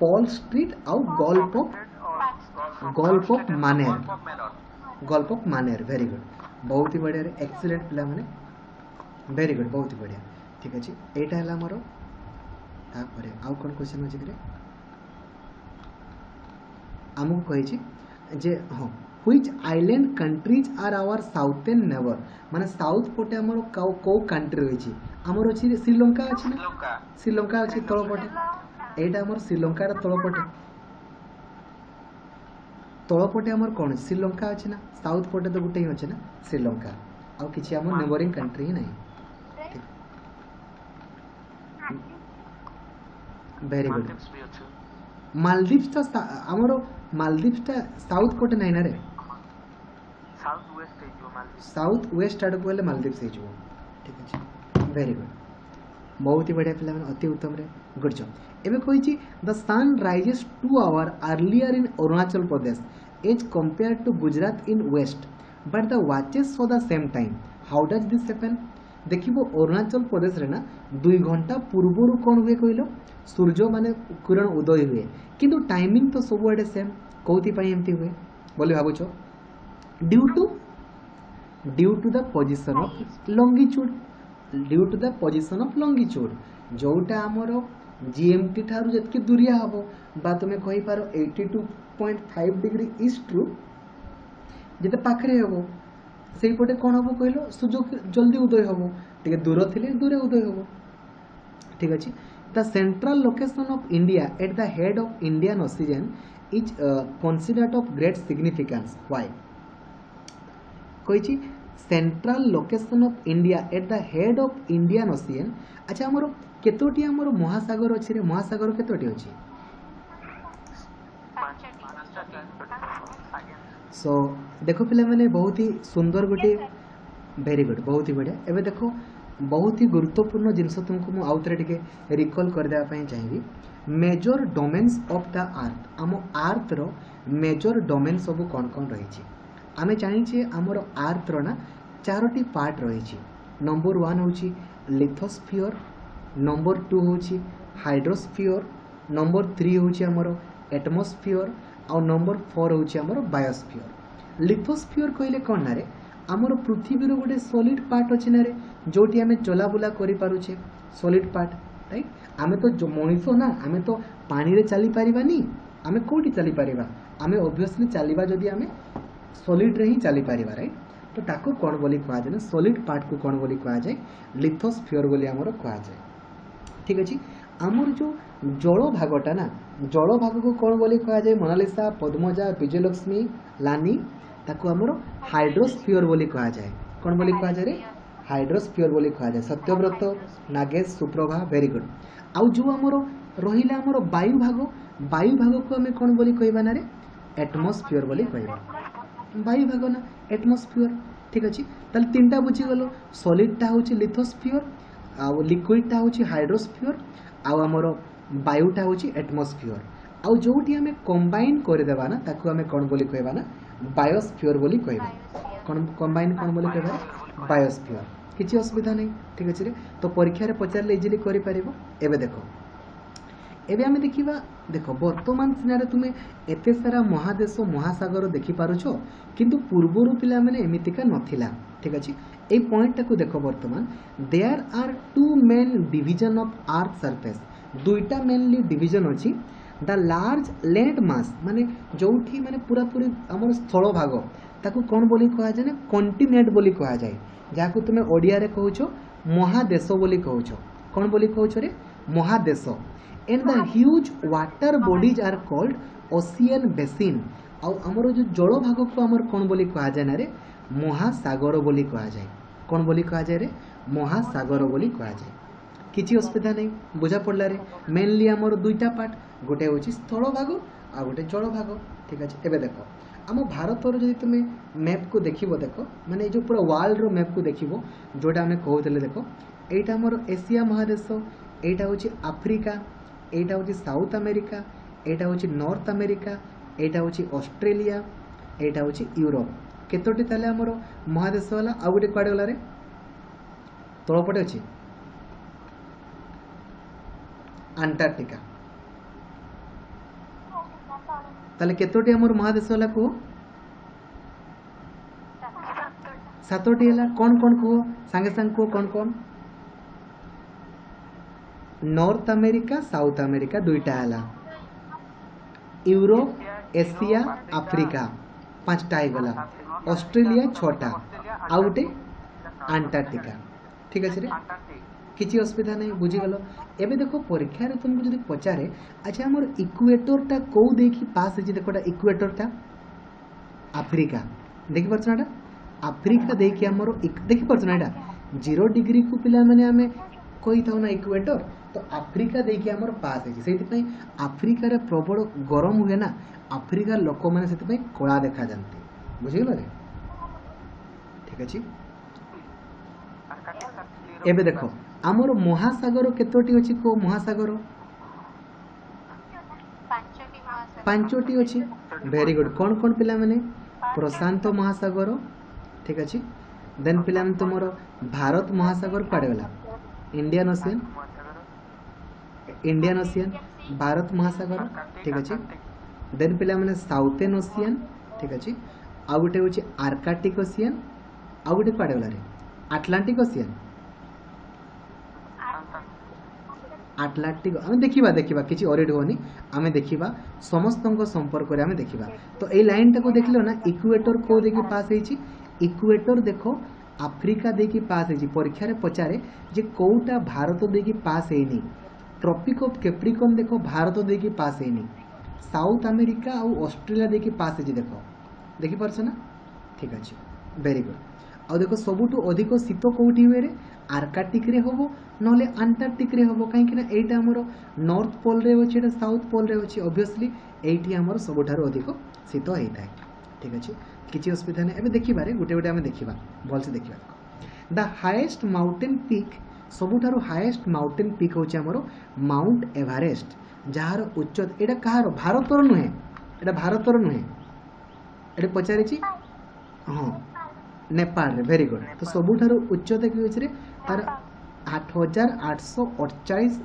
पॉल स्ट्रीट आउ gulf of Mannar very good बहुत ही बढ़िया रे एक्सीलेंट पिला माने वेरी गुड बहुत ही बढ़िया ठीक अछि एटा हला हमर तापरे आउ कोन क्वेश्चन अछि रे हमहु कहै छी जे हो which island countries are our southern neighbour माने साउथ पटे हमर को कंट्री होइछि हमर अछि श्रीलंका अछि ना श्रीलंका अछि तल पटे एटा हमर श्रीलंका तल पटे हमर कोन श्रीलंका अछि ना साउथ पटे तो गुटे ही अछि ना श्रीलंका आ किछि हमर नेबरिंग कंट्री नाही वेरी गुड मालदीव्स ता साउथ पटे नाही ना रे साउथ वेस्ट आड़ को मालदीव्स हो जो ठीक अछि वेरी गुड बहुत ही बढ़िया पिला अति उत्तम रे गुड जॉब एबे कहि छी the sun rises 2 hour earlier in Arunachal Pradesh as compare to Gujarat in west but the watches for the same time how does this happen देखिबो अरुणाचल प्रदेश रे ना 2 घंटा पूर्वरु कोन हुए कहिलो सूर्य माने किरण उदय हुए किंतु टाइमिंग तो सब आड़े सेम कौती पाई एमती हुए बोले भाबुछो due to the position of longitude जोटा आमर GMT ठारू जतकी दूरिया हम बा तुम्हें कही पारो 82.5 डिग्री ईस्ट रु जिते पाखरे हम सेपटे कौन हम कहल सूर्य जल्दी उदय हम टे दूर थे दूर उदय हम ठीक अच्छे। The central location of India at the head of Indian ocean is considered of great significance why कही central location of India at the head of Indian ocean. अच्छा आमर केतोटी आमर महासागर अच्छी रे महासागर केतोटी अच्छी सो देखो पिला मैंने बहुत ही सुंदर गोटे भेरी गुड बहुत ही बढ़िया। एवं देखो बहुत ही गुरुत्वपूर्ण जिनस तुमको मुझे आउ थे टे रिकल करदेवाई चाहिए major domains of the earth आम आर्थर मेजर डोमेन सब कौन कौन रही आम जानी आमर आर्थर ना चारोटी पार्ट रही नंबर वन हूँ लिथोस्फीयर नंबर टू हूँ हाइड्रोस्फीयर नंबर थ्री हूँ आमर एटमोस्फीयर और नंबर फोर हूँ बायोस्फीयर। लिथोस्फीयर कहले कौन ना रे आमर पृथ्वीर गोटे सॉलिड पार्ट अच्छे ना रे जोटी आम चलाबुला करें सॉलिड पार्ट राइट आम तो मनीष ना आम तो पानी चली पारानी आम कौटी चली पारा आम ओब्वियसली चलवा जदि आम सॉलिड रे ही चली पारा राइट तो ताको कौन बोली कहुए ना सॉलिड पार्ट को कौन बोली कहुए लिथोस्फीयर बोली आमर कहुए ठीक अच्छे। आमर जो जल भागटा ना जल भाग को कौन बोली कहुए मोनालिसा पद्मजा विजयलक्ष्मी लानी ताको आमर हाइड्रोस्फीयर बोली कहुए कौन बोली कहुए रे हाइड्रोस्फीयर बोली कहुए सत्यव्रत नागेश सुप्रभा वेरी गुड। आउ जो आमर रहिला आमर वायु भाग को आम कौन बोली कहबा ना रे एटमोस्फीयर बोली कहबा वायु भाग ना एटमोस्फीयर ठीक अच्छे। ताले तीन टा बुझीगलो सॉलिड टा होची लिथोस्फीयर आउ लिक्विड टा होची हाइड्रोस्फीयर आउ आमर वायुटा होची एटमोस्फीयर आउ जोटी आम कंबाइन करदेबा ना ताको आम कौन बोली कहबा ना बायोस्फीयर बोली कहबा कंबाइन कौन बोली कहबा बायोस्फीयर किसी असुविधा नहीं ठीक अच्छे। तो परीक्षा पचारे इजिली कर देख एवं देखा देख बर्तमान सीनारे तुम्हें एत सारा महादेश महासागर देखिपारछ किंतु पूर्वर पिला माने एमितिका नथिला ठीक अच्छे। ये पॉइंट टाक देख बर्तमान there are two main division of earth surface दुईटा मेनली डिविजन अच्छी द लार्ज लैंड मास माने जोठी माने पूरा पूरी आमर स्थल भाग ताकू कौन बोली कहुए ना कंटिनेंट बोली कहुए जहाँ को तुम ओडिया रे कहूछो महादेश बोली कहूछो कौन बोली कहूछो रे महादेश। And the huge water bodies are called ocean basin आउ आमर जो जल भाग को आमर कौन बोली कहुए ना रे महासागर बोली कहुए कौन बोली कहुए रे महासागर बोली कहुए किसी असुविधा नहीं बुझा पड़ला रे मेनली आमर दुईटा पार्ट गोटे हूँ स्थल भाग आ गोटे जल भाग ठीक अच्छे। एबे देखो आम भारत जी तुम्हें मैप को देख देख माने जो पूरा वर्ल्ड रो मैप को देख जोटा आम कहते देख एटा आमर एशिया महादेश एटा हूँ आफ्रिका एटा हूँ साउथ अमेरिका एटा हूँ नॉर्थ अमेरिका एटा हूँ ऑस्ट्रेलिया एटा हूँ यूरोप केतोटी ताले आमर महादेश वाला आ गोटे कुआडे गला रे तलपटे अच्छे अंटार्कटिका ताले केतोटी आमर महादेश वाला कहो सातोटी है कौन कौन कहो सांगे सांग कहो कौन कौन नॉर्थ अमेरिका साउथ अमेरिका दुईटा है यूरोप एशिया आफ्रिका पांचटा हो गला ऑस्ट्रेलिया छटा आ गोटे अंटार्कटिका ठीक अच्छे रे किसी असुविधा नहीं बुझीगल। एबे देखो परीक्षा तुमको जब पचारे अच्छा आमर इक्वेटरटा कौ दे पास होती देखो इक्वेटरटा आफ्रिका देखिपारा आफ्रिका देखिए आमर देखिपारा यहाँ 0 डिग्री को पिला मैंने कही था ना इक्वेटर तो आफ्रिका देखिए आमर पास होती आफ्रिकार प्रबल गरम हुए ना आफ्रिकार लोक मैंने से कला देखा जाती बुझीगल ठीक अच्छे। एबे देखो आमर महासागर केतोटी अछि को महासागर पांचोटी अछि वेरी गुड कौन कौन पिला माने प्रशांत महासागर ठीक अछि देन पिला माने तुमर भारत महासागर पड़े वाला इंडियन ओशियन भारत महासागर ठीक अछि देन पिला माने साउथर्न ओशियन ठीक अछि आ गोटे अछि आर्कटिक ओशियन आ गोटे पड़े वाला रे अटलांटिक ओशियन आटलांटिक आम देखा देखा कि अरेड होनी आम देखा समस्त संपर्क में आम देखा तो ये लाइन टाक देख लो ना इक्वेटर को देखिए पास होती इक्वेटर देख आफ्रिका देखिए पास होती परीक्षा पचारे जे कौटा भारत देखिए पास होनी ट्रॉपिक ऑफ कैप्रिकॉर्न देख भारत देखिए पास होनी साउथ अमेरिका और ऑस्ट्रेलिया देखिए पास होती देख देखिपारस ना ठीक अच्छे वेरी गुड आ देख सबुठू अधिक शीत कौटी हुए रे आर्कटिक रे होबो नले अंटार्कटिक रे होबो कहीं एटा हमरो नॉर्थ पोल रे होछि एटा साउथ पोल रे होछि ऑब्वियसली एठी हमरो सबुठारो अधिक शीत होई थाए ठीक अच्छे किसी असुविधा नहीं एबे देखिबारे गोटे गोटे आमे देखिबा भलसे देखिबा द हाईएस्ट माउंटेन पीक सबुठारो हाईएस्ट माउंटेन पीक होछि हमरो माउंट एवरेस्ट जार उच्चता एटा कहार भारतर नुहे एटा भारतर नुहे ये पचारि हाँ नेपाल वेरी गुड तो सबुठार उच्चता कि अच्छे तार 8,848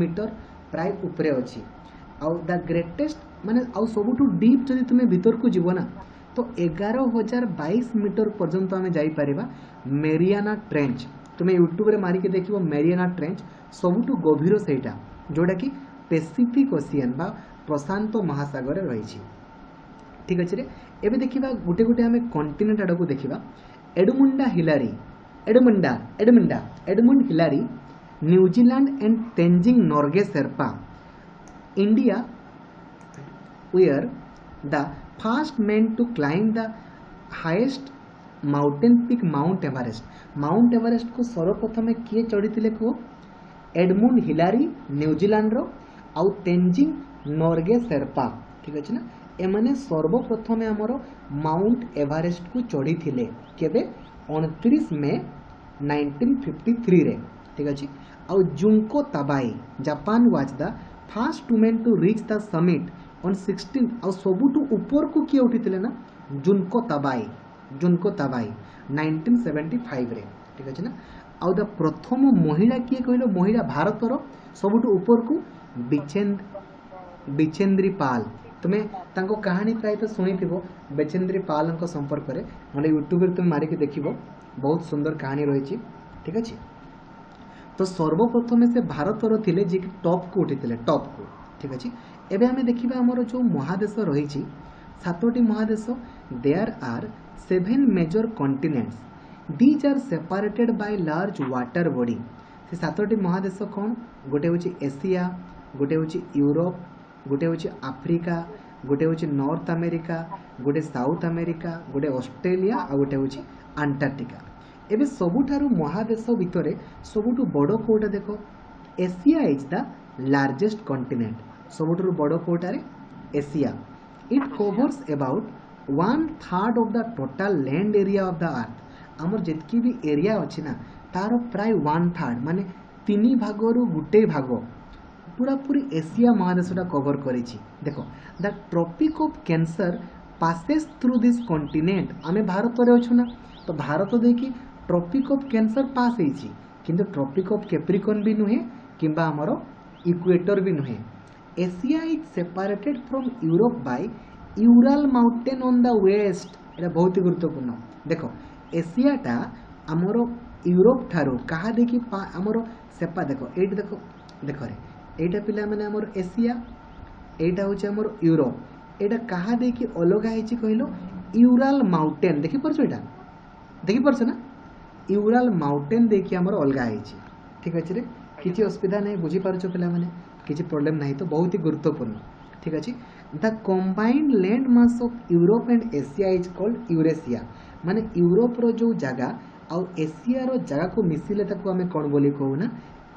मीटर प्राय उपरे अच्छी आउ द ग्रेटेस्ट माने आउ सबुठू डीप जदि तुम भीतर को जीव ना तो 11,022 मीटर पर्यंत आम जापर मेरियाना ट्रेंच तुम्हें यूट्यूब मारिके देख मेरियाना ट्रेंच सबुठू गभीर सेटा जोटा कि पैसिफिक ओशियन बा प्रशांत महासागर रही है ठीक अच्छे एवं देखा गोटे गोटे आम कंटिनेंट आड़ को देखा एडमुंडा Hillary एडमुंडा एडमुंडा Edmund Hillary New Zealand and Tenzing Norgay Sherpa India where the first man to climb the highest mountain peak mount Everest को सर्वप्रथम किए चढ़ी कहो एडमुंड हिलारी न्यूजीलैंड आउ तेंजिंग नॉर्गे शेरपा ठीक अच्छे ना एमने सर्वप्रथम आमर माउंट एवरेस्ट को चढ़ी थे केबे 29 मे 1953 रे ठीक अच्छे आउ जुंको ताबाई Japan was the first women to reach the summit on 16 आउ सबुठू ऊपर को किए उठी थे ना जुनको ताबाई 1975 रे ठीक अच्छे ना आउ द प्रथम महिला किए कहलो महिला भारतर सबुठू ऊपर को बिचेंद्री पाल तुम्हें तांको कहानी प्रायतः शुणी बिचेंद्री पाल संपर्क में ना यूट्यूब तुम मारिके देख बहुत सुंदर कहानी रही ठीक अच्छे तो सर्वप्रथम से भारतर थे जी टॉप को उठी थे टॉप को ठीक अच्छे एवं आम देखा आमर जो महादेश रही सातोटी महादेश there are 7 major continents these are separated by large water body से सातोटी महादेश कौन गोटे हूँ एशिया गोटे हूँ यूरोप गोटे हूँ आफ्रिका गोटे हूँ नॉर्थ अमेरिका गोटे साउथ अमेरिका गोटे ऑस्ट्रेलिया आ गोटे हूँ अंटार्कटिका एवं सबुठारू महादेश भितर सबुठू बड़ कोटा देख Asia is the largest continent सबुठारू बड़ कोटारे Asia it covers about 1/3 of the total land area of the earth आमर जितकी भी एरिया अच्छी ना तार प्राय 1/3 माने 3 भागरू गुटे भाग पूरा पूरी एशिया महादेशटा कवर करेछि देखो the tropic of cancer passes through this continent आमे भारत रे अछु ना तो भारत देखि ट्रॉपिक ऑफ कैंसर पास होइछि किंतु ट्रॉपिक ऑफ कैप्रिकॉर्न भी नुहे किंबा हमरो इक्वेटर भी नुहे Asia is separated from Europe by Ural mountain on the west एटा बहुत ही गुरुत्वपूर्ण देखो एशियाटा हमरो यूरोप थारो कहा देखि हमरो सेपा देखो एट देखो देखो रे एटा पिला माने हमर एशिया एटा होचे हमर यूरोप एटा कहा देखि अलग आइछि कहलो यूराल माउंटेन देखि परछो ना यूराल माउंटेन देखि हमर अलग आइछि ठीक अछि रे किछि असुविधा नै बुझी परछो पिला माने किछि प्रॉब्लम नै तो बहुत ही गुरुत्वपूर्ण ठीक अछि the combined land mass of Europe and Asia is called Eurasia माने यूरोप रो जो जागा और एशिया रो जागा को मिसिले ताको हमें कोन बोली कहू ना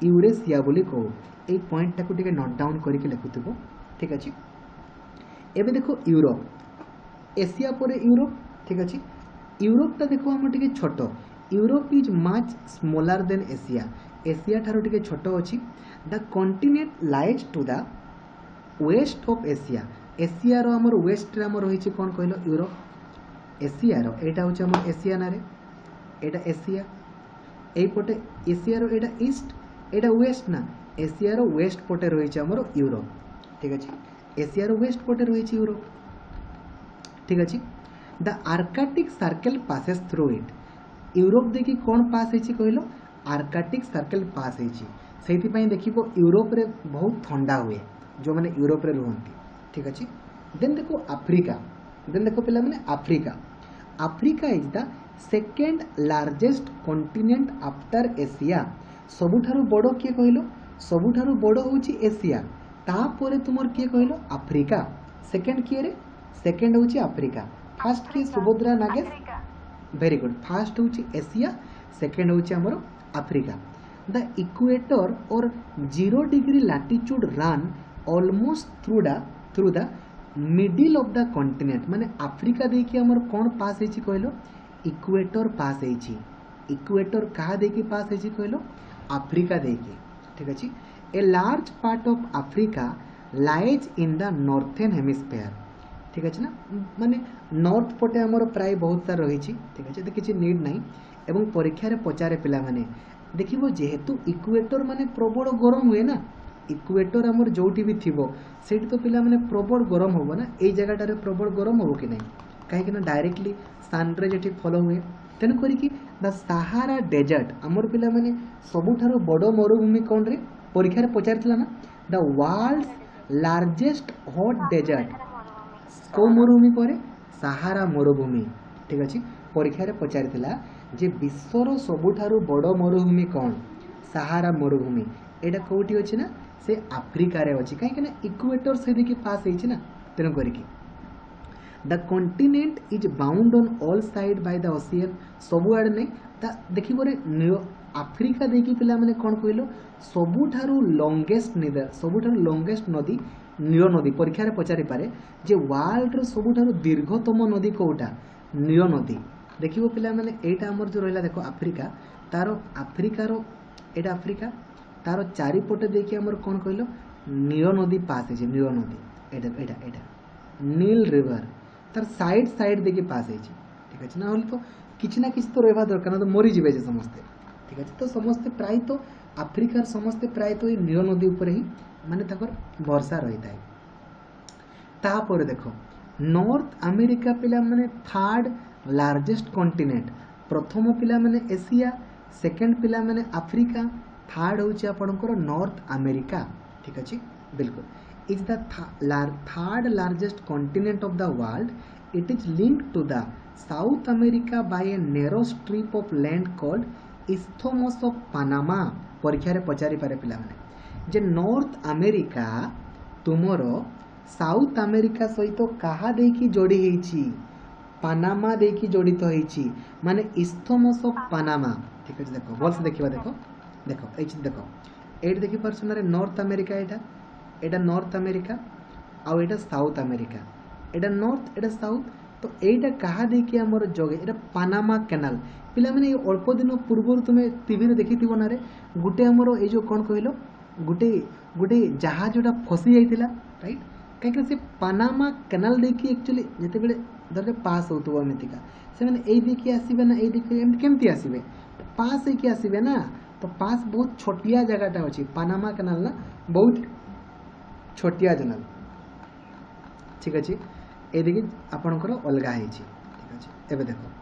यूरेशिया बोली कहू ये पॉइंट टाक नोट डाउन करके लिखुथब ठीक अच्छे एबे देखो यूरोप एशिया पर यूरोप ठीक अच्छे यूरोपटा देखो आम टे छोट Europe is much smaller than Asia Asia ठारो टे छोट अच्छी the continent lies to the west of Asia Asia रो हमर वेस्ट रे हमर होइछि कोन कहलो यूरोप एशिया रो एटा होछि हमर एशिया ना रे एटा एशिया एइपटे एशिया रो एटा ईस्ट एटा वेस्ट ना एशिया रो वेस्ट पटे रही आमर यूरोप ठीक अच्छे एशिया रो वेस्ट पटे रही यूरोप ठीक अच्छे the Arctic circle passes through it Europe देखि कौन पास होइछि कहलो आर्कटिक सर्कल पास होइछि से देखो यूरोप बहुत थंडा हुए जो मैंने यूरोप रे रुहंती ठीक अच्छे। देन देखो आफ्रिका, देन देखो पिला मैंने Africa, Africa is the second largest continent after Asia. सबुठारु बड़ो किए कहलो, सबुठारु बड़ो होची एशिया, तापरे तुमर किए कहलो आफ्रिका, सेकेंड किए रे, सेकेंड होची आफ्रिका, फास्ट किए Subhadra Nagesh, very good, first होची एशिया, सेकेंड होची हमरो Africa. The equator or 0 degree latitude run almost through the middle of the continent, माने आफ्रिका देखि हमर कोन पास हेची कहलो इक्वेटर पास हेची, इक्वेटर का देखि पास हेची कहलो आफ्रिका देखि ठीक अछि। A large part of Africa lies in the northern hemisphere ठीक अछि ना, माने नॉर्थ पटे हमर प्राय बहुत सारा रही छी ठीक अछि, त किछि नीड नाही एवं परीक्षा रे पचारे पिला माने देखिबो जेहेतु इक्वेटर माने प्रबल गरम होए ना, इक्वेटर आमर जोटी भी थी से तो पिला माने प्रबल गरम होबो ना, ये जगहटार प्रबल गरम होबो कि नहीं कहीं ना डायरेक्टली सनरे जेठी फॉलो हुए, तेणु करी द सहारा डेजर्ट आमर पिला माने सबुठार बड़ मरुभूमि कौन रे परीक्षा रे पचारथिला ना, the world's largest hot desert को मरुभूमि करे सहारा मरुभूमि ठीक अछि। परीक्षा रे पचारथिला जे विश्वर सबुठार बड़ मरुभूमि कौन, सहारा मरुभूमि, एटा कोठी अछि ना से आफ्रिका रे अछि काहे कि ना इक्वेटर से देखि पास हेछि ना, तेन करी कि the continent is bound on all side by the ocean, सबु आड़ नै ता देखिबो रे आफ्रिका देखि पिला माने कोन कहलो सबुठारु लॉन्गेस्ट नदी, सबुठारु लॉन्गेस्ट नदी नील नदी, परीक्षा रे पचारि पारे जे वर्ल्ड रो सबुठारु दीर्घतम नदी कोटा, नील नदी देखिबो पिला माने एटा हमर जो रहला देखो आफ्रिका, तारो आफ्रिका रो एटा आफ्रिका तार चारिपटे देखिए आमर कौन कहल नील नदी पास है, नील नदी एटा एटा एटा नील रिवर तार साइड साइड देखिए पास है ठीक अच्छे ना, तो किसी ना किसी तो रहा दरकार ना तो मरीजे जे समस्ते ठीक अच्छे, तो समस्ते प्राय तो आफ्रिकार समस्ते प्राय तो ये नील नदी उपर ही मानने भरसा रही है। तापर देख नॉर्थ अमेरिका पिला माने थर्ड लार्जेस्ट कंटिनेंट, प्रथम पिला माने एशिया, सेकेंड पिला माने आफ्रिका, थर्ड हूँ आपंकर नॉर्थ अमेरिका ठीक अच्छे बिल्कुल। Is the third largest continent of the world, it is linked to the South America by a narrow strip of land called isthmus of Panama. परीक्षा रे पचारि पारे पिला माने जे नॉर्थ अमेरिका तुमर साउथ अमेरिका सहित तो कहा देखि जोड़ी हेछि, पनामा देखि जोड़ित तो हेछि माने इस्थमस ऑफ पनामा ठीक अच्छे। देखो भल से देखा देखो देख देख ये देखी पारे नॉर्थ अमेरिका, यहाँ यहाँ नॉर्थ अमेरिका आउ यहाँ साउथ अमेरिका, यहाँ नॉर्थ यहाँ साउथ, तो यहाँ क्या देखिए आमर जगे ये पनामा कैनाल। पिला मैंने अल्प दिन पूर्व तुम्हें टीवी रे देखी थो ना रे, गोटे आमर ये जो कौन कहल गोटे गोटे जहाज जोटा फसी जाइला राइट, कहीं से पनामा कैनाल देखिए एक्चुअली जिते बड़े धरने पास होमतिका से देखिए आसवे ना, ये केमती आसवे पास होके आसवे ना, तो पास बहुत छोटिया जगहटा अच्छी पनामा कैनाल ना बहुत छोटिया जनाल ठीक अच्छे। ये देखिए आपणकर अलग है ठीक अच्छे। एबे देखो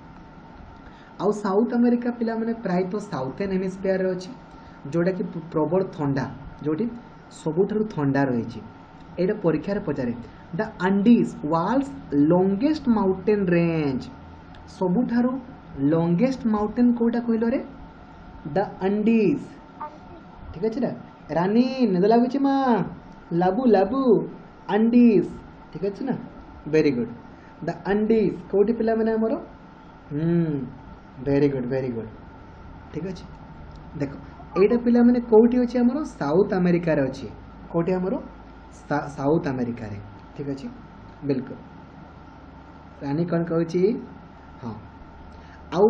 आउ साउथ अमेरिका पिला माने प्राय तो साउथर्न हेमिस्फीयर रे अछि जोटा कि प्रबल ठंडा जोटी सबुठारु ठंडा रही है, परीक्षा पचारे the एंडीज world's longest mountain range, सबुठारु लॉन्गेस्ट माउंटेन कोटा कहलो रे द अंडीज ठीक अच्छे ना, रानी निद लगुच माँ लाबू लाबू अंडीज ठीक अच्छे ना, वेरी गुड द अंडीज कौटी पिला मैंने आमर वेरी गुड ठीक अच्छे। देखो एटा पिला मैंने कौटी अच्छे आमर साउथ अमेरिका रे अच्छे, कौटी आमर साउथ अमेरिका रे ठीक अच्छे बिल्कुल। रानी कौन कहूँ हाँ आउ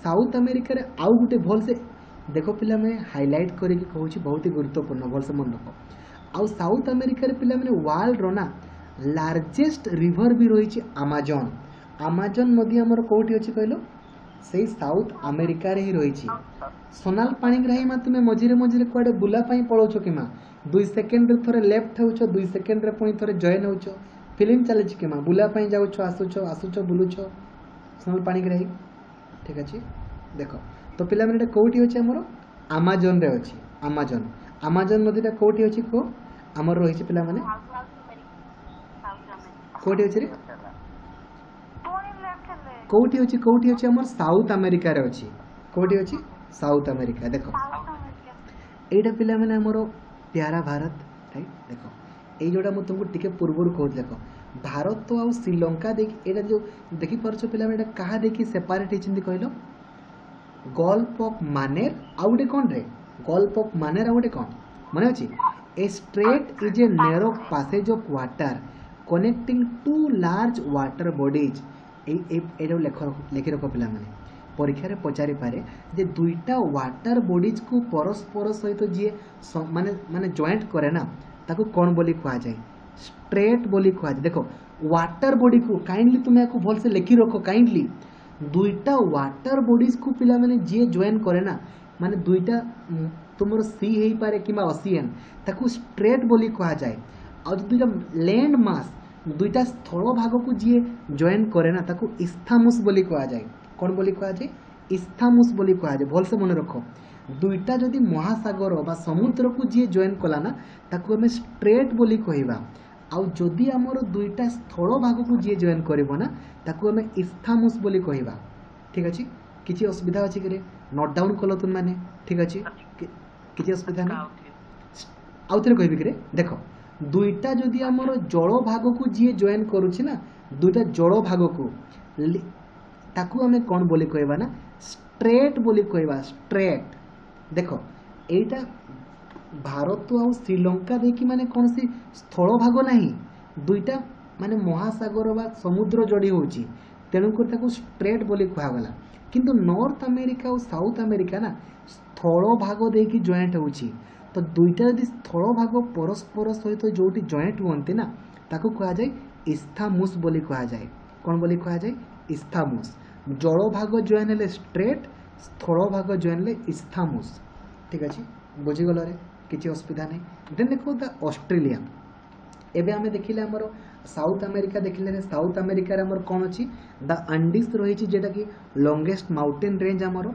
साउथ अमेरिका रे आउ गोटे भल से देखो पिला मैं हाइलाइट करेंगे कहूँ बहुत ही गुरुत्वपूर्ण भल से मन रख। आउ साउथ अमेरिका रे पिला मैंने वर्ल्ड रो ना लार्जेस्ट रिवर भी रही अमेज़न, अमेज़न नदी आमर कौटी अच्छे कहलो से साउथ अमेरिका रे ही रही। सोनाल पाणीग्राही माँ तुम्हें मझे मझे कड़े बुलापाई पलाऊ कि माँ 2 सेकेंड थे लेफ्ट हो 2 सेकेंड पुणी थे जॉइन हो फिल्म चली कि माँ बुलापाई जाऊच आसुच आसुच बुलुच सोनाल पाणीग्राही ठीक अच्छे। देख तो पे कौटी अच्छे आमर आमाजन रे अच्छे आमाजन आमाजन नदी कौटी अच्छी कह आमर रही पे मैंने कौटी अच्छे कौटी अच्छे आम साउथ अमेरिकार अच्छी कौटी अच्छी साउथ अमेरिका देख ये पे मैंने आमर प्यारा भारत देख ये जोड़ा मुझे तुमको टी पूर्व कहूँ देख भारत तो आउ श्रीलंका देखिए जो देखिपार पे क्या देखिए सेपरेट होती कहल गल्फ ऑफ मानेर आउ गोटे कौन रे गल्फ ऑफ मानेर आउ गोटे कौन मन अच्छे a strait is a narrow passage of water connecting two large water bodies लिखि रख पे परीक्षा पचारि पारे जे दुईटा वाटर बॉडीज को परस्पर सहित जी माने माने जॉइंट करे ना ताको कौन बोली कहा जाए स्ट्रेट बोली कहा जाए देखो वाटर बॉडी को काइंडली तुम्हें आपको भल से लिखि रखो काइंडली दुईटा वाटर बॉडीज को पिला मैंने जी जॉइन करे ना माने दुईटा तुमर सी हो पारे कि ओशियन ताको स्ट्रेट बोली कहा जाए और दुईटा लैंड मास दुईटा स्थल भाग को जी जॉइन करे ना ताको इस्थामुस बोली कहा जाए कौन बोली कहा जाए इस्थामुस बोली कहा जाए भल से मन रखो दुईटा जदि महासागर बा समुद्र को जी जॉइन कला ना ताको हमें स्ट्रेट बोली कहवा आउ जदि आमर दुईटा स्थल भाग को जी जॉइन करिवो ना ताको हमें इस्थामुस बोली कहवा ठीक अछि किछि असुविधा अछि कि नोट डाउन कलो तुम माने ठीक अछि किछि असुविधा ना आउ थरे कहबी कि देखो दुईटा जदि आमर जल भाग को जी जॉइन करूछि ना दुईटा जल भाग को ताको हमें कोन बोली कहवा ना स्ट्रेट बोली कहवा स्ट्रेट देखो एटा भारत आउ श्रीलंका देखि माने कौन सी स्थल भाग नहीं दुईटा माने महासागर व समुद्र जोड़ी होची तेणुकर ताको स्ट्रेट बोली कहगला किंतु नॉर्थ अमेरिका और साउथ अमेरिका ना स्थल भाग देखि जॉइंट होची तो दुईटा यदि स्थल भाग परस्पर सहित जोटी जॉइंट होंती ना ताको कहा जाए इस्थामुस बोली कहा जाए कौन बोली कहा जाए इस्थामुस जल भाग जॉइन हेले स्ट्रेट स्थल भाग जॉइन हेले इस्थामुस ठीक अछि बुझीगल रे किसी असुविधा नहीं देन देखो द ऑस्ट्रेलिया एवं आम देखिले हमरो साउथ अमेरिका देखिले साउथ अमेरिका रे हमर कोन अछि द एंडीज रही जेटा कि लॉन्गेस्ट माउंटेन रेंज हमरो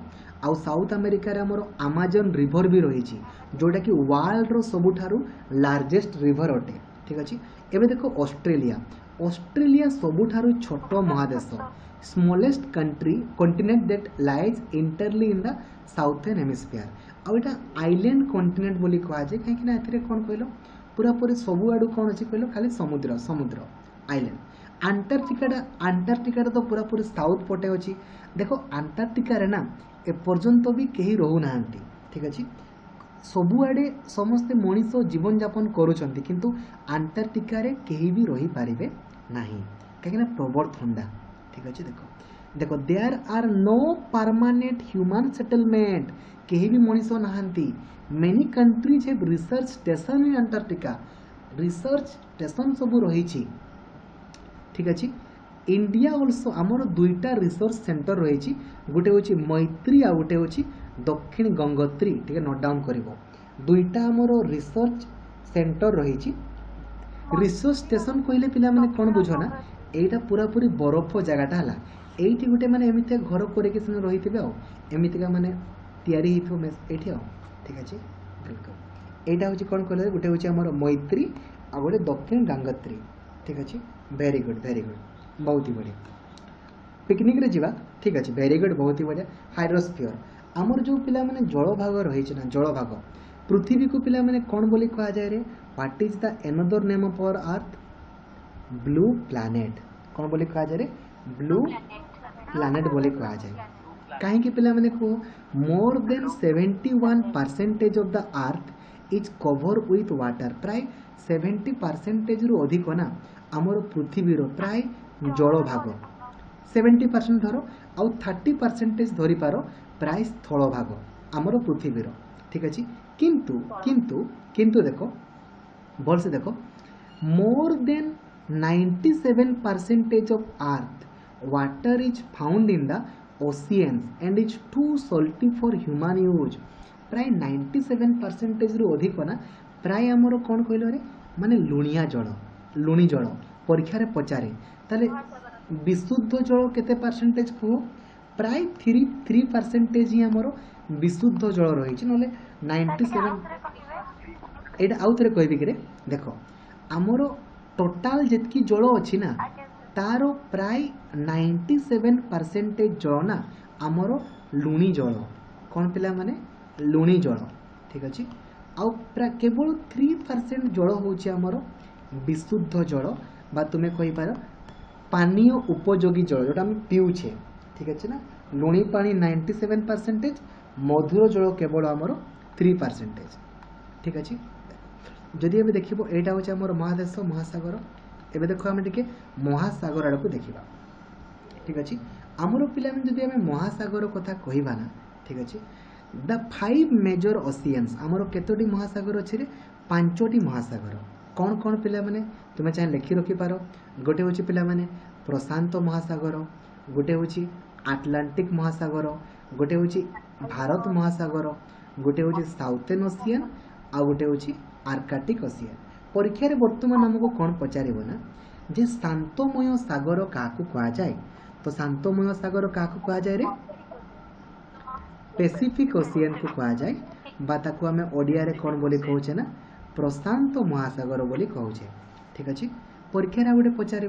आउ साउथ अमेरिका रे हमरो अमेज़न रिवर भी रही जोटा कि वर्ल्ड रो सबुठारु लार्जेस्ट रिवर अटे ठीक अछि एबे देखो ऑस्ट्रेलिया ऑस्ट्रेलिया सबुठारु छोटो महादेश smallest country continent that lies entirely in the southern hemisphere आउ एटा आइलैंड कंटिनेंट बोली कहा जाए कहीं एथेरे कौन कहलो पूरा पूरी सबु आडू कौन अच्छे कहलो खाली समुद्र समुद्र आइलैंड आंटार्कटिका आंटार्कटिका तो पूरा पूरी साउथ पटे अच्छी देखो आंटार्कटिका रे ना ए पर्यंत भी कहीं रहू नांती ठीक अछि सबु आडे समस्त मनीष जीवन यापन करूछंती किंतु आंटार्कटिका रे कहीं भी रही पारिबे नाही कहीं ना प्रबल ठंडा ठीक अछि देखो देखो there are no permanent human settlement केही भी मनीष नहांती many countries have research station in Antarctica research station सब रही ठीक अछि इंडिया आल्सो आमर दुईटा रिसर्च सेंटर रही गोटे हूँ मैत्री आ गोटे हूँ दक्षिण गंगोत्री ठीक नोट डाउन करिवो दुईटा आमर रिसर्च सेंटर रही रिसर्च स्टेशन कहले पिला माने कोन बुझोना एटा पूरा पूरी बरफ जगटा है ये गोटे मैंने एमती घर करके रही थे एमतीका मानने तैयारी ये आउ ठीक अच्छे बिल्कुल यहाँ हूँ कौन कहले गोटे हूँ आम मैत्री आ गए दक्षिण गंगोत्री ठीक अच्छे वेरी गुड बहुत ही बढ़िया पिकनिक रे जीवा ठीक अच्छे वेरी गुड बहुत ही बढ़िया हाइड्रोस्फीयर आमर जो पिला माने जल भाग रही जल भाग पृथ्वी को पिला माने कौन बोली कहा जाए रे what is the another name of our earth blue planet कौन बोली कहा जाए रे ब्लू प्लैनेट बोली कहा जाए कहीं पे मैंने कहो more than 71% of the earth is cover with water प्राय 70% रु अधिक ना आमर पृथ्वीर प्राय जल भाग 70% धर आउ 30% धरी पारो प्राय स्थल भाग आमर पृथ्वीर ठीक अछि किंतु किंतु किंतु देखो भल से देखो more than 97% of earth water is found in the oceans and is too salty for human use प्राय 97% रु अधिक ना प्राय आमर कौन कहल रे माने लुणिया जल लुणी जल परीक्षा पचारे ताले विशुद्ध जल केते परसेंटेज कहो प्राय 3% ही आमर विशुद्ध जल रही ना 97 ये आउ थे कह देख आमर टोटाल जितकी जल अच्छी ना तार प्राय 97% जल ना आमर लुणी जल कौन पे मैंने लुणी जल ठीक अच्छे आउ प्राय केवल 3% जल होमर विशुद्ध जल बा तुम्हें कहीपर पानीय उपयोगी जल जोटा पीऊे ठीक अच्छे ना लुणी पा 97% मधुर जल केवल आमर 3% ठीक अच्छे जदि एम देख यहाँ हूँ आम महादेश महासागर एवं देख आम टे महासागर आड़ को देखा ठीक अच्छे आमर पे महासागर कथा कहवा ना ठीक अच्छे द 5 मेजर ओशियन्स आमर केतोटी महासागर अच्छे पांचटी महासागर कौन कौन पिला माने तुम्हें चाहे लिखि रखिपार गोटे हूँ पिला माने प्रशांत महासागर गोटे हूँ आटलांटिक महासागर गोटे हूँ भारत महासागर गोटे हूँ साउथर्न ओशियन आ गोटे हूँ आर्कटिक ओशियन परीक्षार बर्तमान आमको कौन पचारना जे शांतमय सागर क्या कहुए तो शांतमय सागर क्या कहुए पैसिफिक ओशियन को कहुए बाताको आम ओडिया रे कौन बोली कहचे ना प्रशांत महासागर बोली कहे ठीक अच्छे परीक्षार गोटे पचार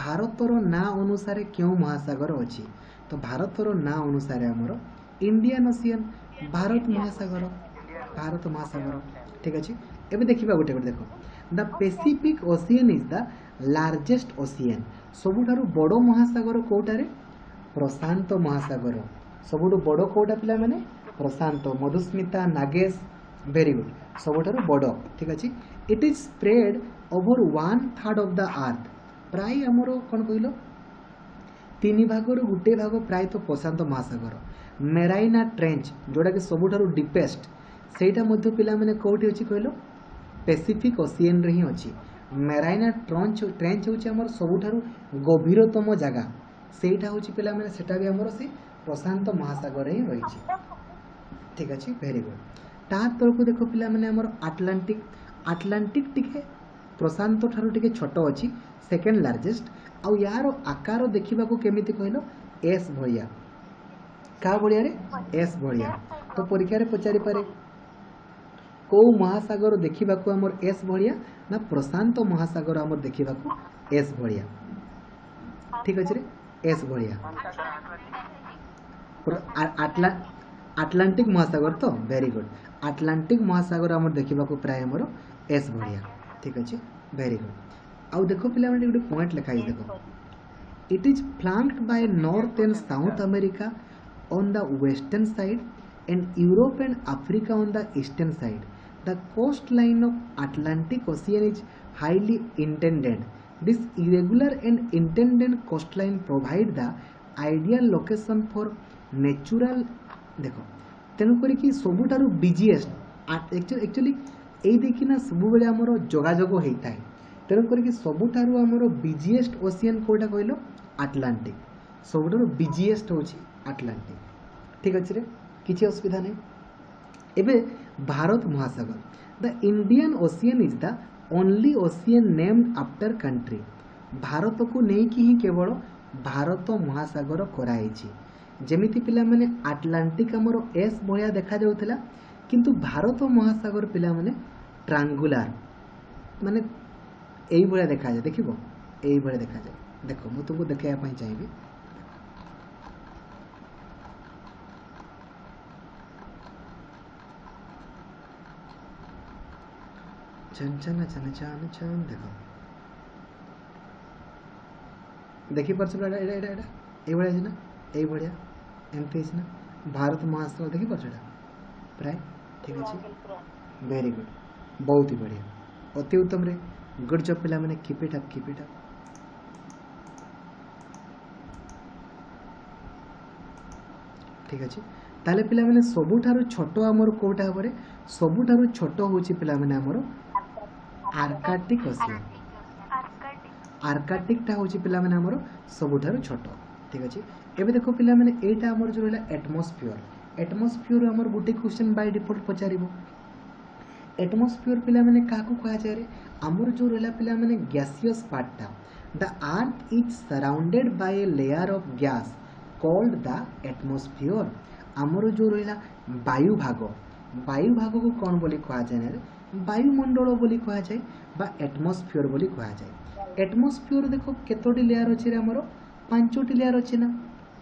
भारतर ना अनुसार क्यों महासागर अच्छी तो भारतर ना अनुसार आमर इंडियन ओशियन भारत महासागर ठीक अच्छे एवं देखा गोटे गोटे देख the Pacific ocean is the largest ocean सबुठारु बड़ महासागर कौटारे प्रशांत महासागर सबुठु बड़ कौटा पिला माने प्रशांत मधुस्मिता नागेश वेरी गुड सबुठारु बड़ ठीक अच्छे it is spread over 1/3 of the earth प्राय आमर कौन कहल 3 भाग रु गोटे भाग प्राय तो प्रशांत महासागर मेराइना ट्रेंच जोटा कि सबुठारु डीपेस्ट सेटा मध्य पिला माने कोठी अछि कहल पैसिफिक ओशियन रे ही अछि मेराइना ट्रेंच होछि हमर सबुठारु गभीरतम जागा सेटा होछि पिला माने सेटा भी हमर से प्रशांत महासागर रे ही रहिछि ठीक अछि वेरी गुड ता तरफ को देखो पिला माने हमर आटलांटिक आटलांटिक टिके प्रशांत ठारू टिके छोट अछि सेकेंड लार्जेस्ट आ यार आकार देखिबा को केमिति कहलो एस भइया का भइया रे एस भइया तो परीक्षा रे पचारि पारे को महासागर देखिबा को हमर एस भइया ना प्रशांत महासागर हमर देखिबा को एस भइया ठीक अछि रे एस भइया आटलांटिक महासागर तो वेरी गुड आटलांटिक महासागर आम देखा प्राय आमर एस भाया ठीक अच्छे वेरी गुड आउ देख पे गोटे पॉइंट लिखाई देख it is flanked by North and South America on the western side and Europe and Africa on the eastern side the coast line of Atlantic ocean is highly intended this irregular and intended coast line provide the ideal location for natural देखो तेणुकर कि सबुठारु बिजिएस्ट एक्चुअली यही देखना सब आमर जोगाजोग होता है तेणुकर कि सबुठारु आमर बिजिएस्ट ओशियन कौटा कहल आटलांटिक सबुठारु बिजिएस्ट होछि आटलांटिक ठीक अच्छे किसी असुविधा नहीं एबे भारत महासागर the Indian ocean is the only ocean named after country Bharat को लेकिन ही केवल भारत महासागर कराई जेमिति पिला माने आटलांटिक आमर एस भया देखा जाउथला किंतु भारत महासागर पिला माने ट्रायंगुलर माने एई भया देखा जाय देखिबो एई भया देखा जाय देखो मु तुमको देखाया पई चाहिबी चन चन चन चन चन देखो देखि परसला एडा एडा एडा एई भया जे ना एई भया एमती ना भारत महासागर देखी पार्टा प्राय ठीक अच्छे वेरी गुड बहुत ही बढ़िया अति उत्तम रे गुड जॉब पिला मैंने कीप इट अप ठीक अच्छे ताले पिला मैंने सबुठारु छोट आमर कोटा हे सबुठारु छोट हो पिला मैंने आमर आर्कटिक ओशियन आर्कटिक टा हो पिला मैंने आमर सबुठारु छोट ठीक अच्छे एबे देखो पिला माने एटा हमर जो रहला एटमॉस्फेयर एटमॉस्फेयर हमर गुटे क्वेश्चन बाय डिफॉल्ट पचारिबो एटमॉस्फेयर पिला माने काको कहा जाय रे हमर जो रहला पिला माने gaseous part the earth is surrounded by a layer of gas called the atmosphere आमर जो रहा वायुभाग, वायुभाग को कौन बोली कह जाए, वायुमंडल बोली कह जाए बा एटमॉस्फेयर बोली कह जाए। एटमॉस्फेयर देखो केतोटी लेयर अछि रे, हमरो पांचोटी लेयर अछि ना,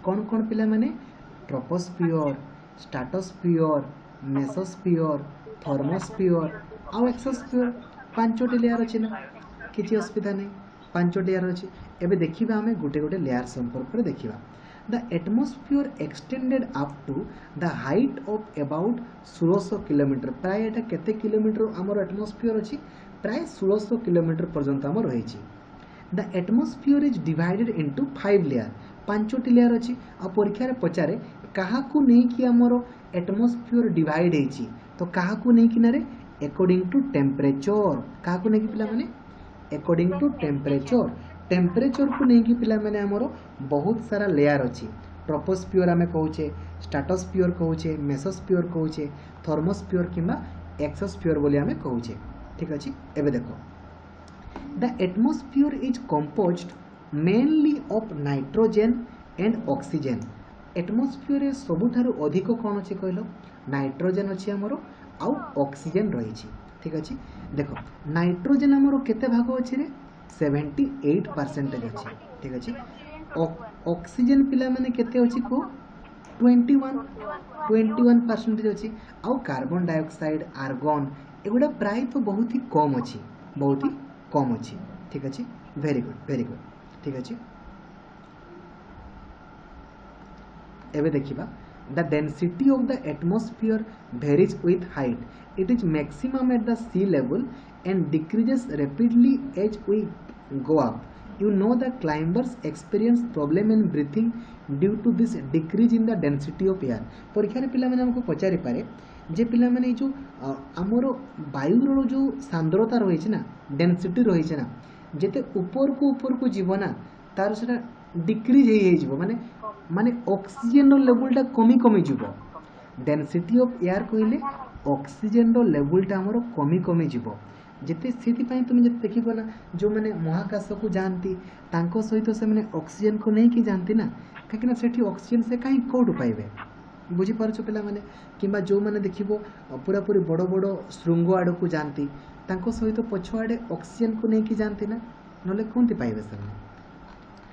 कौन कौन पिला माने ट्रोपोस्फीयर, स्ट्राटोस्फीयर, मेसोस्फीयर, थर्मोस्फीयर आ एक्सोस्फीयर, पांचोटी लेयर अछि ना, किसी असुविधा नहीं, पांचोटी लेयर अछि। एबे देखिबा हमें गोटे गोटे लेयर संपर्क रे देखिबा। The atmosphere extended up to the height of about 1600 kilometre, प्राय एटा केते किलोमीटर आमर एटमॉस्फेयर अछि, प्राय 1600 किलोमीटर पर्यंत आमर रहिछि। The atmosphere is divided into 5 layer, पांचोटी लेयर अछि। आ परीक्षा रे पचारे काहाकू नै कि आमर एटमॉस्फेयर डिवाइड हेछि, तो काहाकू नै कि नारे अकॉर्डिंग टू टेम्परेचर, काहाकू नै कि पिला माने अकॉर्डिंग टू टेम्परेचर, टेम्परेचर को नहीं कि पिला मैंने हमरो बहुत सारा लेयर अच्छी। ट्रोपोस्फीयर आम कहे, स्ट्राटोस्फीयर कहे, मेसोस्फीयर कहे, थर्मोस्फीयर कि एक्सोस्फीयर बोली आम कहे। ठीक अच्छे। एबे देखो the atmosphere is composed mainly of nitrogen and oxygen. Atmosphere सबुठारु अधिक कौन अच्छे कहलो, नाइट्रोजेन अच्छे हमरो आउ ऑक्सीजन रही। ठीक अच्छे। देखो नाइट्रोजेन हमरो केते भाग अच्छे रे 78% अच्छे। ठीक अच्छे। ऑक्सीजन पिला मैंने केते अछि को 21% अछि। आउ कार्बन डाइऑक्साइड, आर्गन एगुड़ा प्राय तो बहुत ही कम अछि, बहुत ही कम अछि। ठीक अच्छे। Very good, very good. ठीक अच्छे। एबे देखिबा the density of the atmosphere varies with height, it is maximum at the sea level and decreases rapidly as we go up. You know the climbers experience problem in breathing due to this decrease in the density of air. परीक्षा रे पिला माने हमको पचारि पारे जे पिला माने जो हमरो वायु रो जो सांद्रता रही छे ना, डेंसिटी रही छे ना, जेते ऊपर को जीव ना तार सेटा डिक्रीज हे जीव, माने माने ऑक्सीजन रो लेवल टा कमी कमी जीव। डेंसिटी ऑफ एयर कहले ऑक्सीजन रो लेवल टा हमरो कमी कमी जीव, जिते से तुम जो देखो ना जो मैंने महाकाश को जानती सहित से मैंने ऑक्सीजन को नहीं कि जानती ना, कहीं से ऑक्सीजन से कहीं कौटू पाइबे, बुझीपार पे मैंने किंवा जो मैंने देखो पूरा पूरी बड़ बड़ श्रृंग आड़ को जानती सहित पछ आड़े ऑक्सीजन को नहीं कि जानती ना, ना कौन पाइबे से।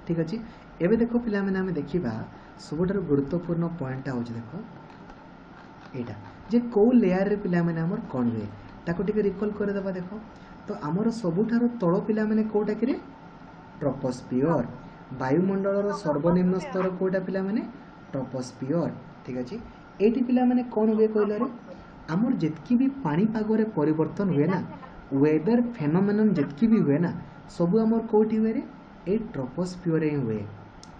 ठीक अच्छे। एवं देखो पे आम देखा सबुठ गुरुत्वपूर्ण पॉइंट हूँ, देखो यहाँ जे कौ लेयर रे पे आम कौन हुए ताको टिके रिकॉल कर देबा। देखो तो आमर सबुठारो तळ पिला माने कोटा कि रे ट्रोपोस्फीयर, वायुमंडल रो सर्वनिम्न स्तर कोटा पिला माने ट्रोपोस्फीयर। ठीक अछि। एटी पिला माने कोन हुए कहला रे, आमर जतकी भी पानी पागो रे परिवर्तन हुए ना, वेदर फेनोमेनन जतकी भी हुए ना, सब आमर कोठी हुए रे ए ट्रोपोस्फीयर रे हुए।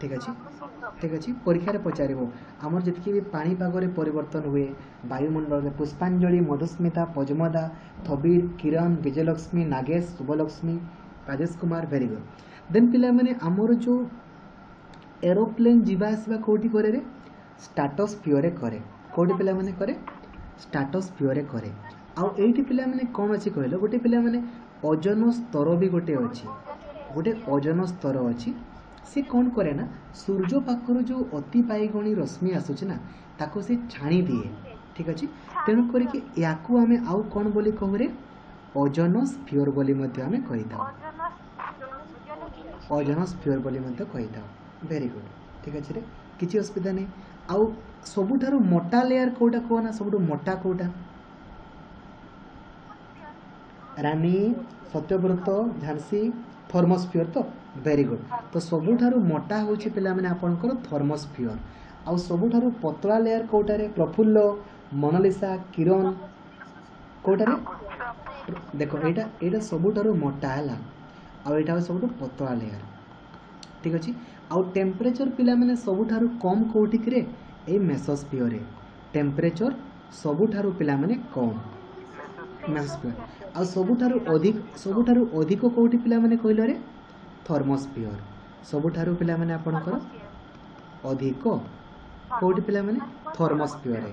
ठीक अछि। ठीक अच्छे। परीक्षा पचारिबो आमर जतकी भी पानी पाग रे परिवर्तन हुए वायुमंडल में, Pushpanjali, Madhusmita, Padmada, थबीर, Kiran, Vijayalakshmi, Nagesh, Shubhalakshmi, Rajesh Kumar. Very good. Then पिला माने आमर जो एरोप्लेन जीवास बा कोठी करे रे स्ट्राटोस्फीयर करे, कोठी पिला माने करे स्ट्राटोस्फीयर करे। आ एठी पिला माने कोन अछि कहलो, गोटे पिला माने ओजोन स्तर भी गोटे अछि, गोटे ओजोन स्तर अछि, से कौन करे ना सूर्य पाखर जो अति बैगणी रश्मि आसुची ना ताको से छाणी दिए। ठीक अच्छे। तेणु करके आमे आउ कौन बोली कहू रे ओजोनोस्फीयर बोली आमे कही था, ओजोनोस्फीयर बोली कही था। Very good. ठीक अच्छे रे, किसी असुविधा नहीं। आउ सबुठारो मोटा लेयर कोटा कहो ना, सबुठो मोटा कोटा, रानी, सत्यव्रत, झांसी, थर्मोस्फीयर। तो वेरी गुड। तो सबुठारु मोटा हूँ पिला माने आपनकर थर्मोस्फीयर। आउ सबुठारु पतला लेयर कोटारे प्रफुल्ल, मोनालिसा, किरण कोटारे। देखो एटा एटा सबुठारु मोटा है, आउ एटा सबुठु पतला लेयर। ठीक अच्छे। आउ टेम्परेचर पिला माने सबुठारु कम कोठी रे ए मेसोस्फीयर रे, टेम्परेचर सबुठारु पिला माने कम मेसोस्फीयर। आउ सबुठारु अधिक कोठी पिला माने कहलो रे थर्मोस्फीयर, सबुठारु पिला माने आपनकर अधिक कोठी पिला माने थर्मोस्फीयर।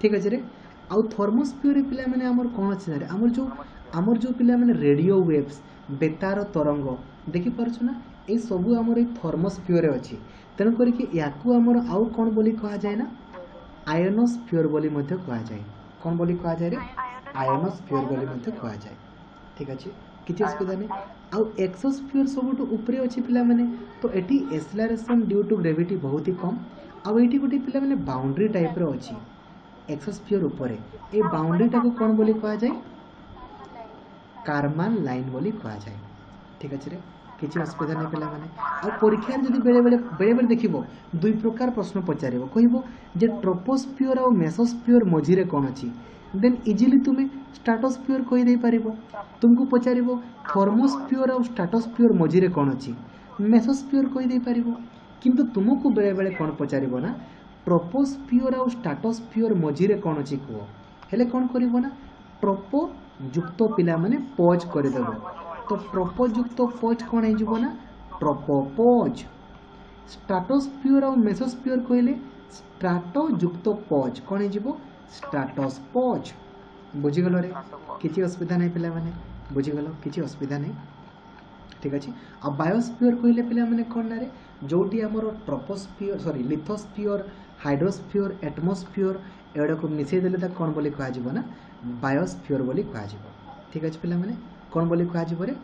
ठीक अछि रे। आउ थर्मोस्फीयर पिला माने हमर कोन अछि रे, हमर जो पिला माने रेडियो वेव्स, बेतार तरंग देखि परछु ना, ए सबु हमर ए थर्मोस्फीयर अछि। तेन करके याकू हमर आउ कोन बोली कहा जाय ना आयोनोस्फियर बोली मध्य कहा जाए कौन बोली कहा जाए रे आयोनोस्फियर बोली मध्य कहा जाए ठीक अछि किछि असुविधा नै आ एक्सोस्फियर सबटु ऊपर अछि पिला माने तो एटी एक्सेलरेशन ड्यू टू ग्रेविटी बहुत ही कम आ एटी गुटी पिला माने बाउंड्री टाइप रो अछि एक्सोस्फियर ऊपर ए बाउंड्री टाको कोन बोली कहा जाए कार्मान लाइन बोली कहा जाए ठीक अछि रे किछि असुविधा नै पिला माने आ परीक्षा जदि बेले बेले देखिबो दुई प्रकार प्रश्न पचारिबो कहिबो जे ट्रोपोस्फियर आ मेसोस्फियर मझिरे कोन अछि देन इजिली तुम्हें स्ट्राटोस्फीयर कही दे पार तुमको पचार थर्मोस्फीयर और स्ट्राटोस्फीयर मझीरे कौन अच्छी मेसोस्फीयर कही दे पार किंतु तुमको बेले बेले कौन पचार ना ट्रोपोस्फीयर और स्ट्राटोस्फीयर मझीरे कौन अच्छी कहो हेले कौन करना ट्रोपो युक्त पिला माने पज करदेव तो ट्रोपो युक्त पज कौन हो ट्रोपोपज स्ट्राटोस्फीयर और मेसोस्फीयर कहले स्ट्राटो युक्त पज कौन हो स्टाटस पज बुझीगल रे किसी असुविधा नहीं पिला माने बुझीगल किसी असुविधा नहीं ठीक अच्छे आ बायोस्फीयर कहले पिला माने कोन ना रे जोटी हमरो troposphere sorry lithosphere hydrosphere atmosphere एडा को मिसे देले त कोन बोली कहा जिवो ना बायोस्फीयर बोली कहा जिवो ठीक अछि पिला माने कोन बोली कहा जिवो रे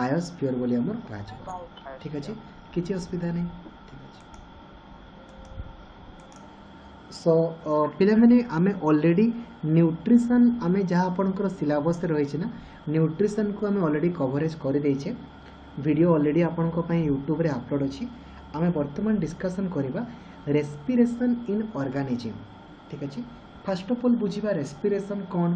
बायोस्फीयर बोली हमर कहा जिवो ठीक अछि किसी असुविधा नहीं सो पिला माने आमे ऑलरेडी न्यूट्रिशन आमे जहाँ आपणकर सिलेबस रही ना न्यूट्रिशन को आमे ऑलरेडी कवरेज कर देछे वीडियो ऑलरेडी आपणको पई यूट्यूब रे अपलोड अछि आमे वर्तमान डिस्कशन करिबा रेस्पिरेशन इन ऑर्गेनिज्म ठीक अछि फर्स्ट ऑफ ऑल बुझिबा रेस्पिरेशन कोन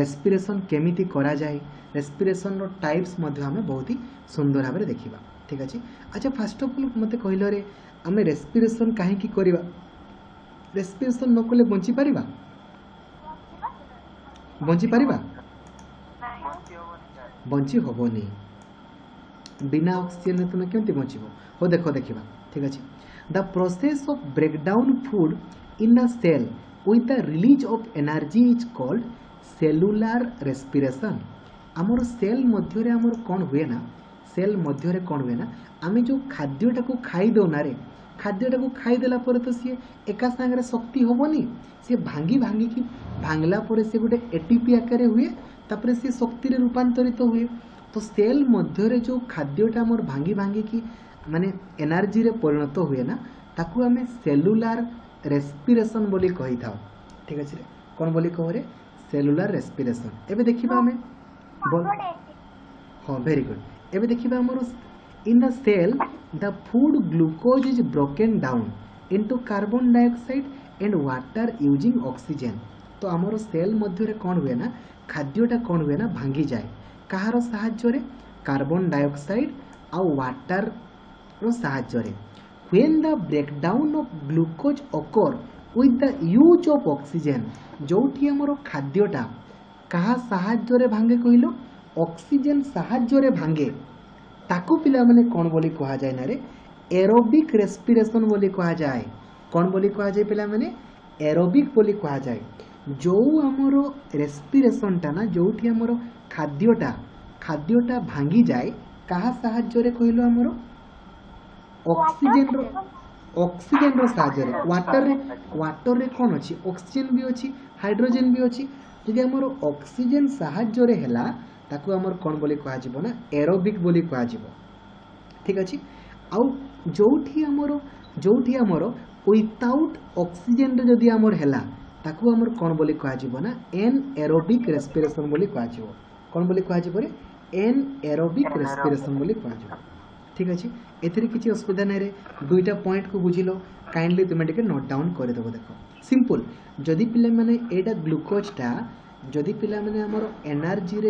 रेस्पिरेशन केमिति करा जाय रेस्पिरेशन रो टाइप्स मध्ये आमे बहुत ही सुंदर भाबरे देखिबा ठीक अछि अच्छा फर्स्ट ऑफ ऑल मते कहिलो रे आमे रेस्पिरेशन काहे की करिबा रेस्पिरेशन न कले बंची परिबा बंची होबोनी बिना ऑक्सीजन ने तुमे केमती बंचीबो हो देखो देखिबा ठीक अछि the process of breakdown food in a cell with the release of energy is called cellular respiration हमर सेल मध्ये रे हमर कोन हुए ना सेल मध्ये रे कोन हुए ना आमे जो खाद्यटा को खाई दो ना रे खाद्यटा को खाईदेला तो सी एका सांगे शक्ति हेनी सी भांगी भांगी की भांगला सी गोटे एटीपी आकार हुए तापर सी शक्ति रूपांतरित तो हुए तो सेल मध्य जो खाद्यटा मोर भांगी भांगी की माने एनर्जी रे परिणत तो हुए ना ताकू आमे सेलुलर रेस्पिरेशन बोली कही था ठीक अछि रे कोन बोली कहो रे सेलुलर रेस्पिरेशन एबे देखिबा आमे हां वेरी गुड एबे देखिबा हमर In the cell, the food glucose is broken down into carbon dioxide and water using oxygen. तो आमर सेल मध्य कौन हुए ना खाद्यटा कौन हुए ना भांगी जाए कहार साहाज्य कार्बन डाइऑक्साइड आउ वाटर रो साहाज्य When the breakdown of glucose occur with the use of oxygen, जोठी आमर खाद्यटा कहा साहाज्य भांगे कहिलो ऑक्सीजन साहाज्य भांगे ताकू पिला माने कौन बोली कहा जाए ना रे एरोबिक रेस्पिरेशन बोली कहा जाए कौन बोली कहा जाए पिला माने एरोबिक बोली कहा जाए जो हमरो रेस्पिरेशन टा ना जोठी हमरो खाद्यटा भांगी जाए कहा सहाय्य रे कहिलो हमरो ऑक्सीजन रो सहाय्य रे वाटर रे कोन अछि ऑक्सीजन भी अछि हाइड्रोजन भी अछि जदि हमरो ऑक्सीजन सहाय्य रे हला ताकू हमर कोन बोली कहा जिवो ना एरोबिक बोली कहा जिवो ठीक अछि आउ जोठी हमरो विदाउट ऑक्सीजन रे जदी हमर हैला ताकू हमर कोन बोली कहा जिवो ना एन एरोबिक रेस्पिरेशन बोली कहा जिवो कोन बोली कहा जिवो रे एन एरोबिक रेस्पिरेशन बोली कहा जिवो ठीक अछि एथिर किछि असुविधा नै रे दुईटा पॉइंट को बुझिलो काइंडली तुमे टिके नोट डाउन कर देबो देखो सिंपल जदी पिले माने एटा ग्लूकोजटा जदी पिला माने हमर एनर्जी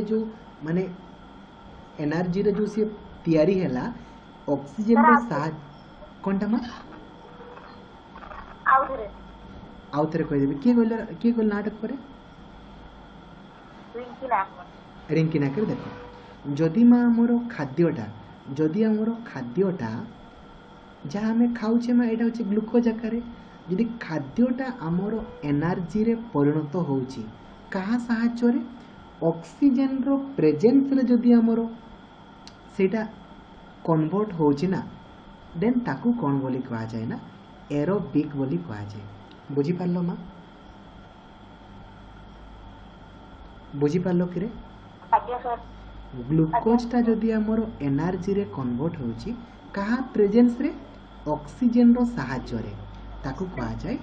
रे जो से तैयारी हैला ऑक्सीजन रे साथ कोनटा मा आउथरे कहि देबे के कहल नाटक करे रिंकिना कर देखो जदी मा हमर खाद्यटा जहा हमें खाउछे मा एटा होछि ग्लूकोज आकारे जदी खाद्यटा हमर एनर्जी रे परिणत होउछि कहा साहाय्य ऑक्सीजन रो प्रेजेंस रे जदी हमरो सेटा कन्वर्ट होछि ना देन ताकू कोन बोली कहा जाए ना एरोबिक बोली कहा जाए बुझीपार माँ बुझीपार कि ग्लुकोजटा जदि आमर एनर्जी रे कन्वर्ट होउची कहा प्रेजेंस रे ऑक्सीजन रो सहायता रे ताकू कहा जाय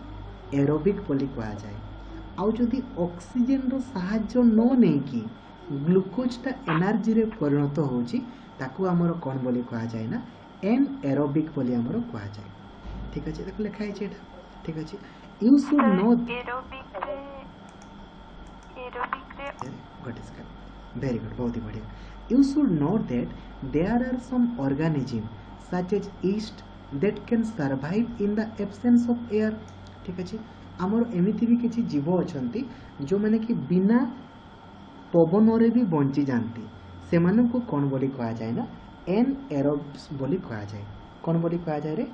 एरोबिक बोली कहा जाय। आउ जदि ऑक्सीजन रो सहायता न नै कि ग्लुकोजटा एनर्जी रे परिणत होउची ताकू आमर कोन बोली कहा जाय ना एन एरोबिक बोली आमर कहा जाय। ठीक अछि देखो लिखा है एटा ठीक अछि। यू शुड नो एरोबिक रे what is correct very good बहुत ही बढ़िया। you should know that there are some organism such as yeast that can survive in the absence of air। ठीक अछि हमर एमिति भी किछि जीव अछंती जो माने कि बिना पवन रे भी बंची जानती से मानन को कोन बोली कहा जाय ना एन एरोब्स बोली कहा जाय। कोन बोली कहा जाय रे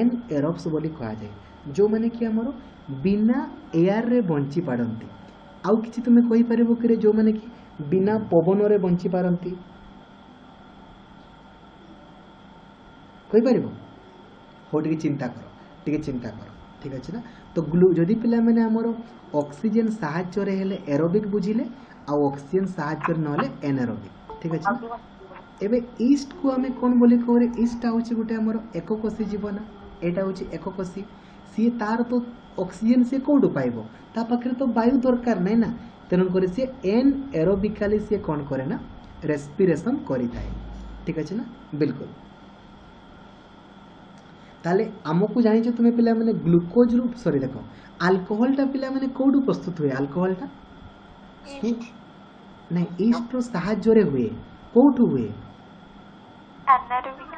एन एरोब्स बोली कहा जाय जो माने कि हमर बिना एयर रे बंची पड़ंती। आउ किछि तुमे कहि पारबो कि रे जो माने कि बिना पवन रे बंची पारंती कोई परिबो हो टिके चिंता करो ठीक अछि ना। तो ग्लू जदी पिला माने हमरो ऑक्सीजन सहाय्य रे हेले एरोबिक बुझिले आ ऑक्सीजन सहाय्य न होले एनारोबिक। ठीक अछि एबे ईस्ट को हमें कोन बोली कहरे ईस्ट आउची गुटे हमरो एककोशी जीवन एटा होची एककोशी सी तार तो ऑक्सीजन से कोडु पाइबो ता पखरे तो वायु दरकार नै ना तेणुकर सी एन एरोबिकाली सी कौन करे ना रेस्पिरेशन करी थाए। ठीक अच्छे ना बिल्कुल ताले आमको जानी तुमे पिला माने ग्लूकोज रूप सॉरी देखो अल्कोहल टा पिला माने कोडु प्रस्तुत हुए अल्कोहल टा नहीं ईस्ट रो सहाय्य रे हुए कोठु हुए एनारोबिक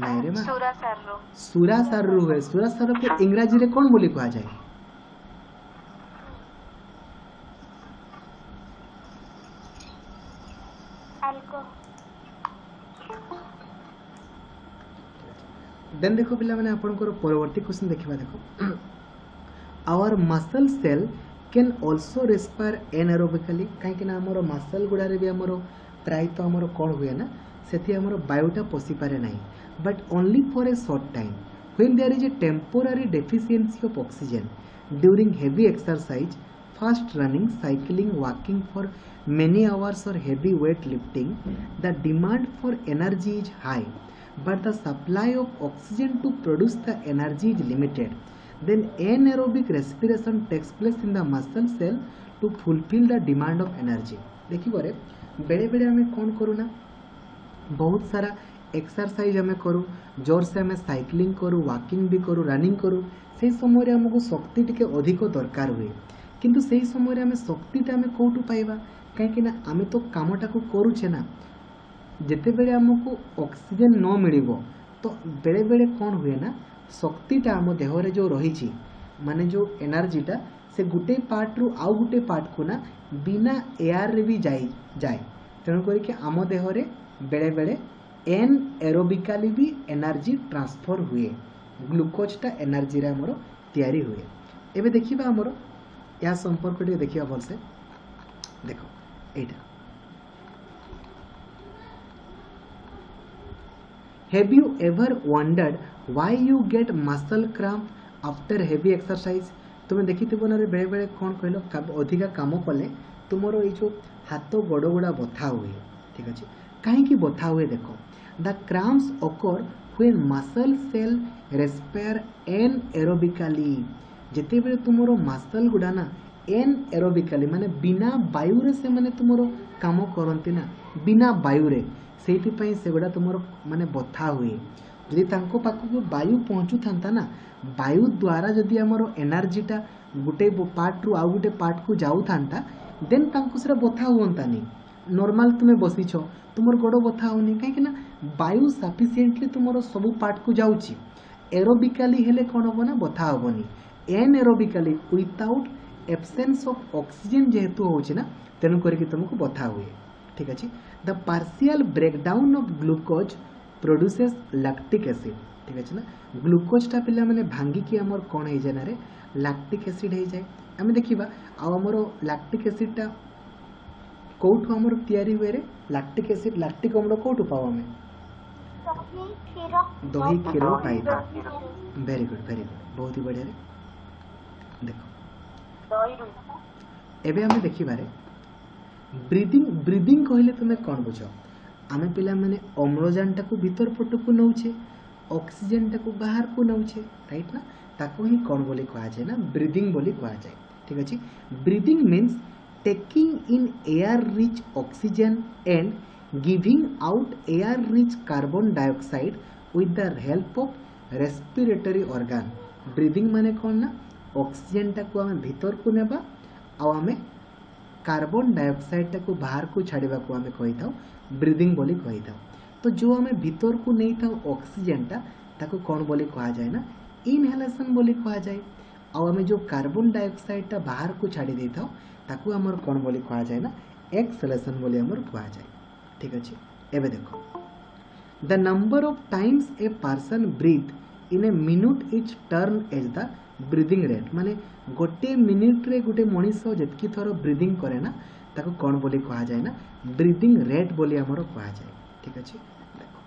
नहीं रे मां सुरासर रो हुए। सुरासर को इंग्रजी रे कौन बोली कहा जाए देन देखो पिला माने आपण को परवर्ती क्वेश्चन देखिबा देखो our muscle cell can also respire anaerobically काहे कि ना हमरो मसल गुडा रे भी हमरो प्राय तो हमरो कोण हुए ना सेथि हमरो बायोटा पसि पारे नाही but only for a short time when there is a temporary deficiency of oxygen during heavy exercise fast running cycling walking for many hours और heavy weight lifting the demand for energy is high but the supply of oxygen to produce the energy is limited then anaerobic respiration takes place in the muscle cell to fulfill the demand of energy। देखिबो रे बेले बेले हमें कौन करू ना बहुत सारा एक्सरसाइज हमें करू जोर से हमें साइकिलिंग करू वॉकिंग भी करू रनिंग करू से समय रे हमको शक्ति टिके अधिक दरकार हुए किंतु सेही समय रे हमें शक्ति ता हमें कोठु पाइबा काहे कि ना हमें तो कामटा को करू छे ना जिते बेले आमको ऑक्सीजन न मिलिबो तो बेले बेले कौन हुए ना शक्तिटा आम देह रे जो रही माने जो एनर्जीटा से गुटे पार्ट रु आउ गुटे पार्ट को ना बिना एयर रे भी जाए तेणु करके आम देह रे बेले बेले एन एरोबिकाली भी एनर्जी ट्रांसफर हुए ग्लूकोजटा एनर्जी रे हमरो तयारी हुए। एबे देखिबा हमरो या संपर्क टिके देखिबा भलसे देखो एटा Have you ever wondered why you get muscle cramp after heavy exercise? तुम देखिथिबो ना रे बेले बेले कोन कहलो अधिका काम कले तुमरो ए जो हाथ बड़ बड़ा बथा हुए। ठीक अछि काहे कि बथा हुए देखो the cramps occur when muscle cell respire anaerobically जते बेले तुमरो मसल गुडा ना anaerobically माने बिना वायु रे से माने तुमरो काम करंती ना बिना वायु रे सेइथि से गुड़ा तुम माने बथा हुए जदि तांको पाखकु वायु पहुँचू था ना वायु द्वारा जदि आमर एनर्जीटा गोटे पार्ट रु आउ गोटे पार्ट को जाऊ था देन तांको से बथा हुअंतानी नॉर्मल तुम्हें बसीछ तुमर गोड़ बथा होनी कहीं वायु सफिशिएंटली तुम सब पार्ट को जाऊँगी एरोबिकाली हेले कौन हम ना बथा हेनी anaerobically without absence of oxygen जेहेतु होची ना तेणु करके तुमको बथा हुए। ठीक अछि the partial breakdown of glucose produces लैक्टिक एसिड। ठीक अछि ना ग्लूकोजटा पिला माने भांगी कि हमर कोन हे जाना रे लैक्टिक एसिड हे जाय हम देखिबा आ हमरो लैक्टिक एसिडटा कोठो हमर तयारी होय रे लैक्टिक एसिड लैक्टिक अम्ल कोठो पाव हम दही खीर पाइबा। वेरी गुड बहुत ही बढ़िया रे देखो एवं देखी ब्रीदिंग ब्रीदिंग कहले तुम्हें कौन बुझ आम पे अम्लजान टाक भर पटक नौचे ऑक्सीजन टाक बाहर को नौचे रईट ना ताको ही कौन बोली कहुए ना ब्रीदिंग बोली कहुए ठीक अच्छे। Breathing means taking in air rich oxygen and giving out air rich carbon dioxide with the help of respiratory organ. Breathing माने कौन ना ऑक्सीजन टाक आम भर को नेबा आमे कार्बन डाइऑक्साइड टाक बाहर को छाड़ा को आम कही था ब्रीदिंग बोली कही था। तो जो आम भर को नहीं था ऑक्सीजन टाक कौन बोली कहुए ना इनहेलेशन बोली कहुए। आउ आम जो कार्बन डाइऑक्साइड टा बाहर को छाड़ी दे था ताकू आमर कौन बोली कहुए ना एक्सहेलेशन बोली आमर कहुए ठीक अच्छे। एबे देखो the number of times a person breathe in a minute is turn as the breathing rate. माने गोटे मिनिट रे गोटे मनीष जितकी थर ब्रीदिंग करे ना ताकू कौन बोली कहुए ना ब्रीदिंग रेट बोली आमर कहुए ठीक अच्छे। देखो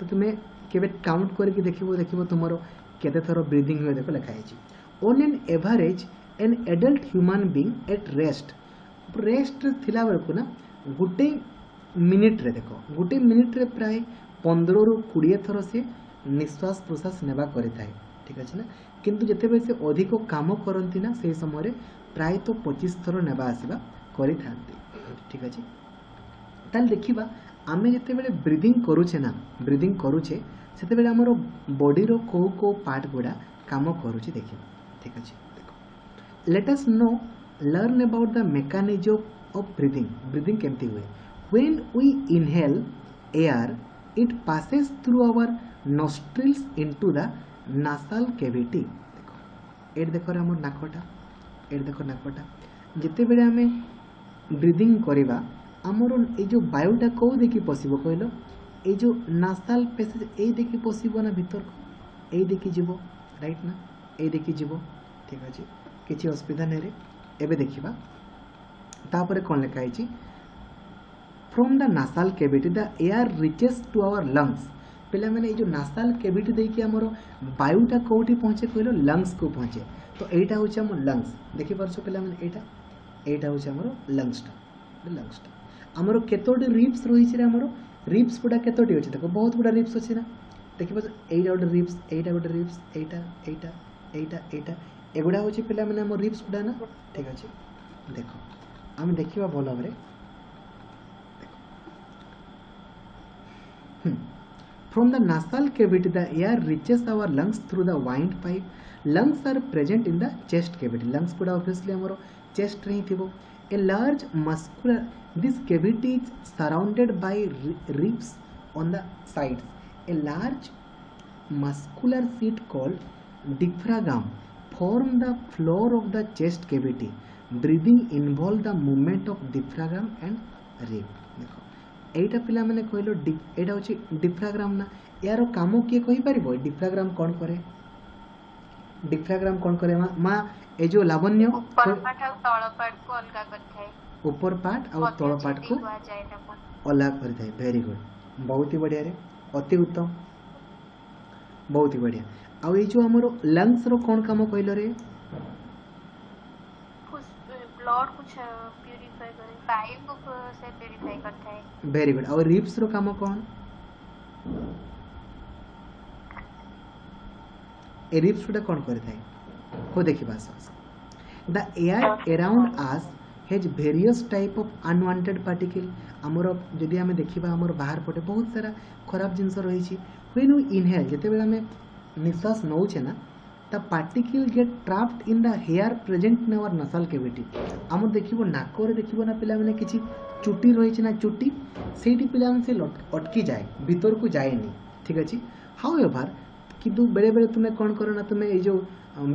तो तुम्हें केबे काउंट करके देखिबो देखिबो तुमरो केते थर ब्रीदिंग हुए देखो लिखा है। On an average, an adult human being at rest थिला बेलू ना गोटे मिनिट रे देखो गोटे मिनिट रे प्राय 15 रू 20 थर से निश्वास प्रश्वास नेबा करी थाए ठीक अच्छे ना। किंतु जिते से अधिक काम करती ना से समय प्राय तो 25 थर नेबा आसवा करी ठीक अच्छे। ताल देखिबा आमे जिते बेले ब्रीदिंग करूचे ना ब्रीदिंग करूचे सेते बेले हमरो बॉडी रो को को पार्ट गुडा काम करूचे देखिबा ठीक अच्छे। देखो let us no learn about the mechanism of breathing. Breathing केमती हुए when we inhale air it passes through our nostrils into the nasal cavity. देखो एट देखो हमर नाकटा एट देखो नाकटा जिते बेले आमे ब्रीदिंग करबा आमर ए जो वायुटा को देखि पसिबो कहलो ए जो नासाल पैसेज ए देखि पसिबो ना भीतर को ए देखि जीवो राइट ना ए देखि जीवो ठीक अच्छे किसी असुविधा नहीं रे। एबे देखिबा तापर कौन लिखा है from the nasal cavity the air reaches to our lungs. पिला मैंने जो नासाल कैविटी देखिए आमर वायुटा कौटी पहुँचे कहलो लंग्स को पहुँचे तो यही हूँ आम लंग्स देखिपार पिला यहाँ हूँ आम लंग्सटा लंग्सटा आमर केतोटी रिब्स रही आमर रिब्स गुड़ा केतोटी अच्छे देखो बहुत गुड़ा रिब्स अच्छे ना देखिए यही गोटे रिब्स यही गोटे रिब्स यही एटा एटा एगुड़ा हूँ पे आम रिप्स गुड़ा ना ठीक अच्छे। देखो आम देखा भल भाव from the nasal cavity the air reaches our lungs through the wind pipe. Lungs are present in the chest cavity lungs गुड़ा ऑब्वियसली आम चेस्ट रही थो। A large muscular this cavity is surrounded by ribs on the sides. A large muscular sheet called diaphragm form the floor of the chest cavity. Breathing involve the movement of diaphragm and rib. देखो एटा पिला मैंने कहलो एटा होची diaphragm ना यार काम किए कही पारिबो diaphragm कौन करे diaphragm कौन करे माँ ए जो लावण्य ऊपर पार्ट और तल पार्ट को अलग करथाय ऊपर पार्ट और तल पार्ट को अलग करथाय। वेरी गुड बहुत ही बढ़िया रे अति उत्तम बहुत ही बढ़िया। आ ये जो हमरो लंग्स रो कौन काम कहलो रे ब्लड कुछ प्यूरीफाई करे वायु को से प्यूरीफाई करता है। वेरी गुड और रिब्स रो काम कौन ए रिब्स गुडा कौन करता है को देखिबा सस। The air around us has various type of unwanted particle. हमरो जदी हमें देखिबा हमर बाहर पटे बहुत सारा खराब जिंस रही छी व्हेन वी इनहेल जते बेला हमें निश्वास नौचे ना the particle get trapped in the hair present in our nasal cavity. आम देखो नाक देखो ना पिला मैंने किसी चुटी रही ना चुटी से पिला से अटकी जाए भीतर को जाए नहीं ठीक अच्छे। हाउ एवर कितु बेले बेले तुम्हें कौन कर ना तुम्हें ये जो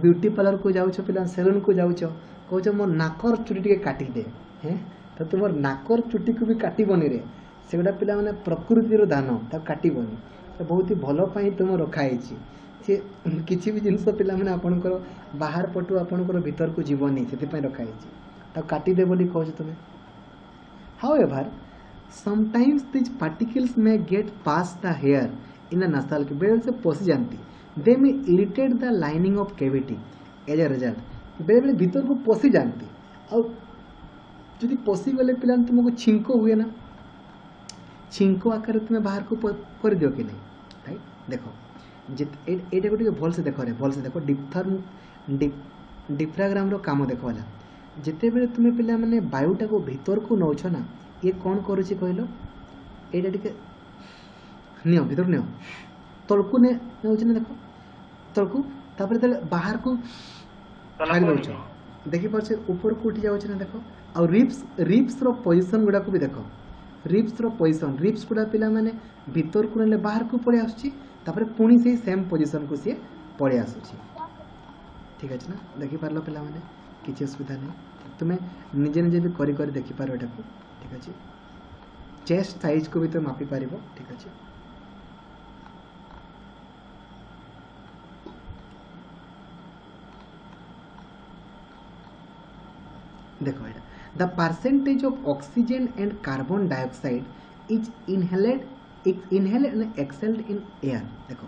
ब्यूटी पार्लर को जाऊ पे सेलून को जाऊ कह मोर नाकर चुटी टे काटी दे हैं तो तुम नाकर चुटी को भी काटबनी रे से गोटा पिला मैंने प्रकृतिर दान काटबनी तो बहुत ही भलपाई तुम रखाई से किसी भी जिनस पे आपणकर बाहर पटु आपणकर भीतर को जीवनी से रखाई काटिदे बोली कह तुम्हें। However sometimes these particles may get pass the hair in the nasal के बेल से पसी जाती they may irritate the lining of cavity. As a result बेले बेले भीतर को पशि जाती आदि पशिगले पे तुमको छिंक हुए ना छिंक आकार तुम्हें बाहर को कर दियो कि नहीं भाई देख ये गोटे भलसे देख डिफ्राग्राम काम देख वाला जिते बड़े तुम्हें पिला मैंने वायुटा को भीतर को नौ ना ये कौन करुच्ची कहल यहाँ टे नियो भर नि तलकू ने देख तलकू तापर जो बाहर को फाड़ी दौ देखिपे ऊपर को उठी जाऊँ ना देख आ रिप्स रिप्स पोजिशन गुड़ाक भी देख रिप्स पोजिशन रिप्स गुड़ा पिला मैंने भीतर को ना बाहर को पलि आसपर पुणी से सेम पोजिशन को सी पलि आसूँ ठीक अच्छे ना देखिपार पे किसी असुविधा नहीं तुम्हें निजे निजे भी कर देखिपार ये ठीक अच्छे चेस्ट साइज को भी तुम मापी पार ठीक अच्छे देख ये the percentage of oxygen and carbon dioxide is inhaled and exhaled in air देखो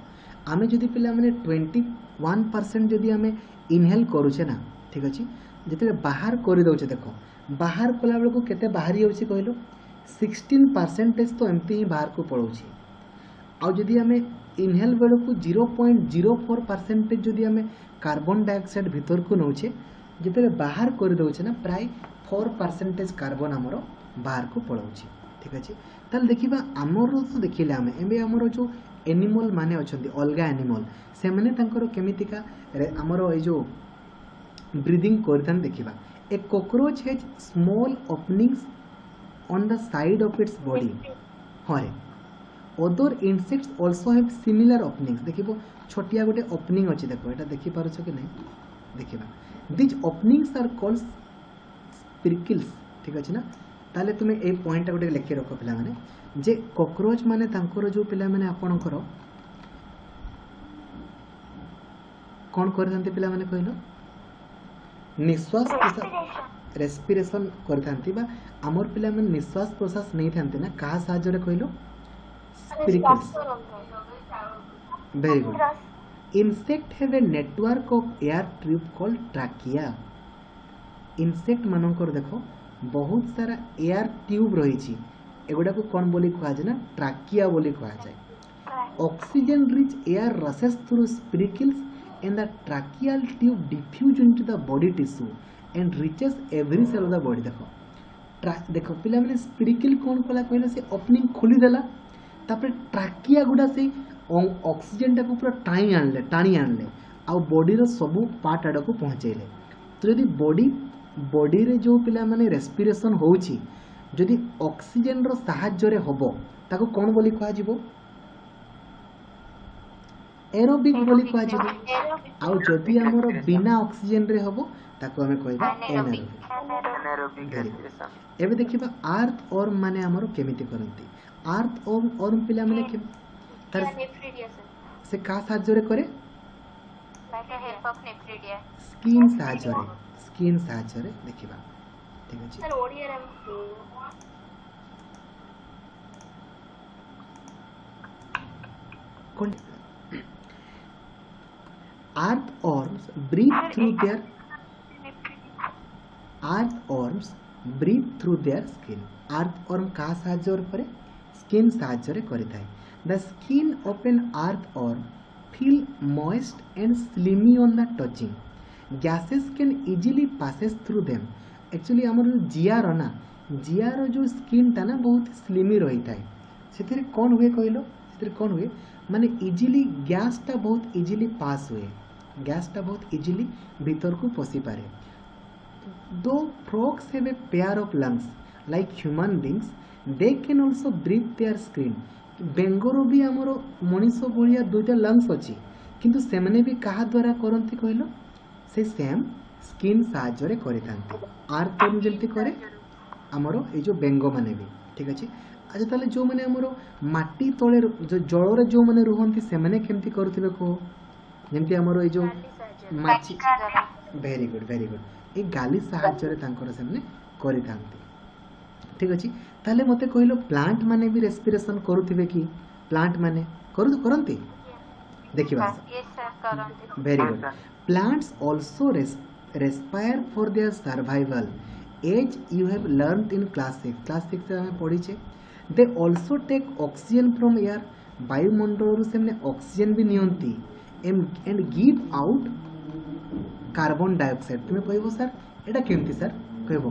आमे जदि पिला माने 21% जदि आमे इनहेल करूचे ना ठीक अच्छे जिते बाहर कर दौचे देख बाहर कला बेलू के बाहरी जाऊँगी कहल 16% तो एमती ही बाहर को पलाऊँ आदि आम इनहेल बेलू 0.04% जदि आम कार्बन डाइऑक्साइड भीतर को नौचे जिते बाहर कर दौचे ना प्राय 4% कार्बन आमर बाहर को पलाऊँ ठीक अच्छे तेल देखा आमर तो देखे आम एवं आमर जो एनिमल माने अच्छा अलग एनिमल से मैंने केमिका आमर ये जो ब्रीदिंग करते देखा a cockroach has small openings on the side of its body हाँ other insects also have similar openings देखो छोटिया गोटे ओपनिंग अच्छे देखो यहाँ देखिपार कि नहीं देखा these openings are called spiracles ठीक अच्छे ना ताले तुम्हें ए पॉइंट गोटे लिखि रख पे जे कॉकरोच माने जो पे आपणकर कौन करते पे कहल निश्वास रेस्पिरेशन करमर पे निश्वास प्रश्वास नहीं थाते ना क्या साहय कहल spiracles very good insect have a network of air tube called trachea insect मानकर देखो बहुत सारा एयर ट्यूब रही एगुड़ा को कौन बोली कहुए ना ट्राकिया बोली कहुए oxygen rich air रसेस through spiracles and the tracheal tube diffuse into the body tissue and reaches every cell of the body देखो देखो पिला मैंने स्पिरिकल कौन कला कहले से ओपनिंग खोली देला तापर ट्राकिया गुडा से ऑक्सीजन टाको पूरा टाणी आनले आ बॉडी रो सबु पार्ट आडा को पहुँचेले तो यदि बॉडी रे जो पिला मैंने रेस्पिरेशन होउची यदि ऑक्सीजन रो सहाय्य रे होबो ताको कौन बोली कहा जीवो एरोबिक बोली कहदि आमर बिना ऑक्सीजन रे हम ताको आम कह एनारोबिक एवं देखा आर्थ ओर्म माने आमर केमिति करती आर्थ ओर्म पिला माने से का साहय करे स्किन साहय देखा ठीक अच्छे कौन Earth worms breathe through their skin. Earth worm का साहय करे स्किन साहय करें the skin of an earthworm feel moist and slimy on the touching gases can easily passes through them actually आमर जियार जो स्किन टा ना बहुत स्लिमी रही था से कौन हुए कहल से कौन हुए माने इजिली गैसटा बहुत इजिली पास हुए गैसटा बहुत इजिली भीतर को पसी पारे दो frogs have a pair of lungs like human beings they can also breathe their skin बेंगोर भी आमर मनीष भाया दुईटा लंग्स अच्छी किंतु सेमने भी कहा द्वारा करती कहल से सेम स्किन साहय आर्थवर्म जमती करे आमर ये जो बेंगो माने भी ठीक अच्छे अच्छा ताले जो मैंने आमर माटी तले जो जल जो मैंने रुहंती से मैंने केमती करुथिबे को जेमती आमर ए जो माची वेरी गुड ए गाली सहाय्य रे तांकर से मैंने करि थांती ठीक अछि ताले मते कहलो प्लांट माने भी रेस्पिरेशन करुथिबे कि प्लांट माने करु करंती देखिबा यस सर करंती very good plants also respire for their survival as you have learn in class six અમે પઢી છે they also take oxygen from air વાયુમંડળરૂ સેમને ઓક્સિજન બી નિયંતી એમ and give out carbon dioxide તમે કહીબ સર એટા કેમતી સર कहो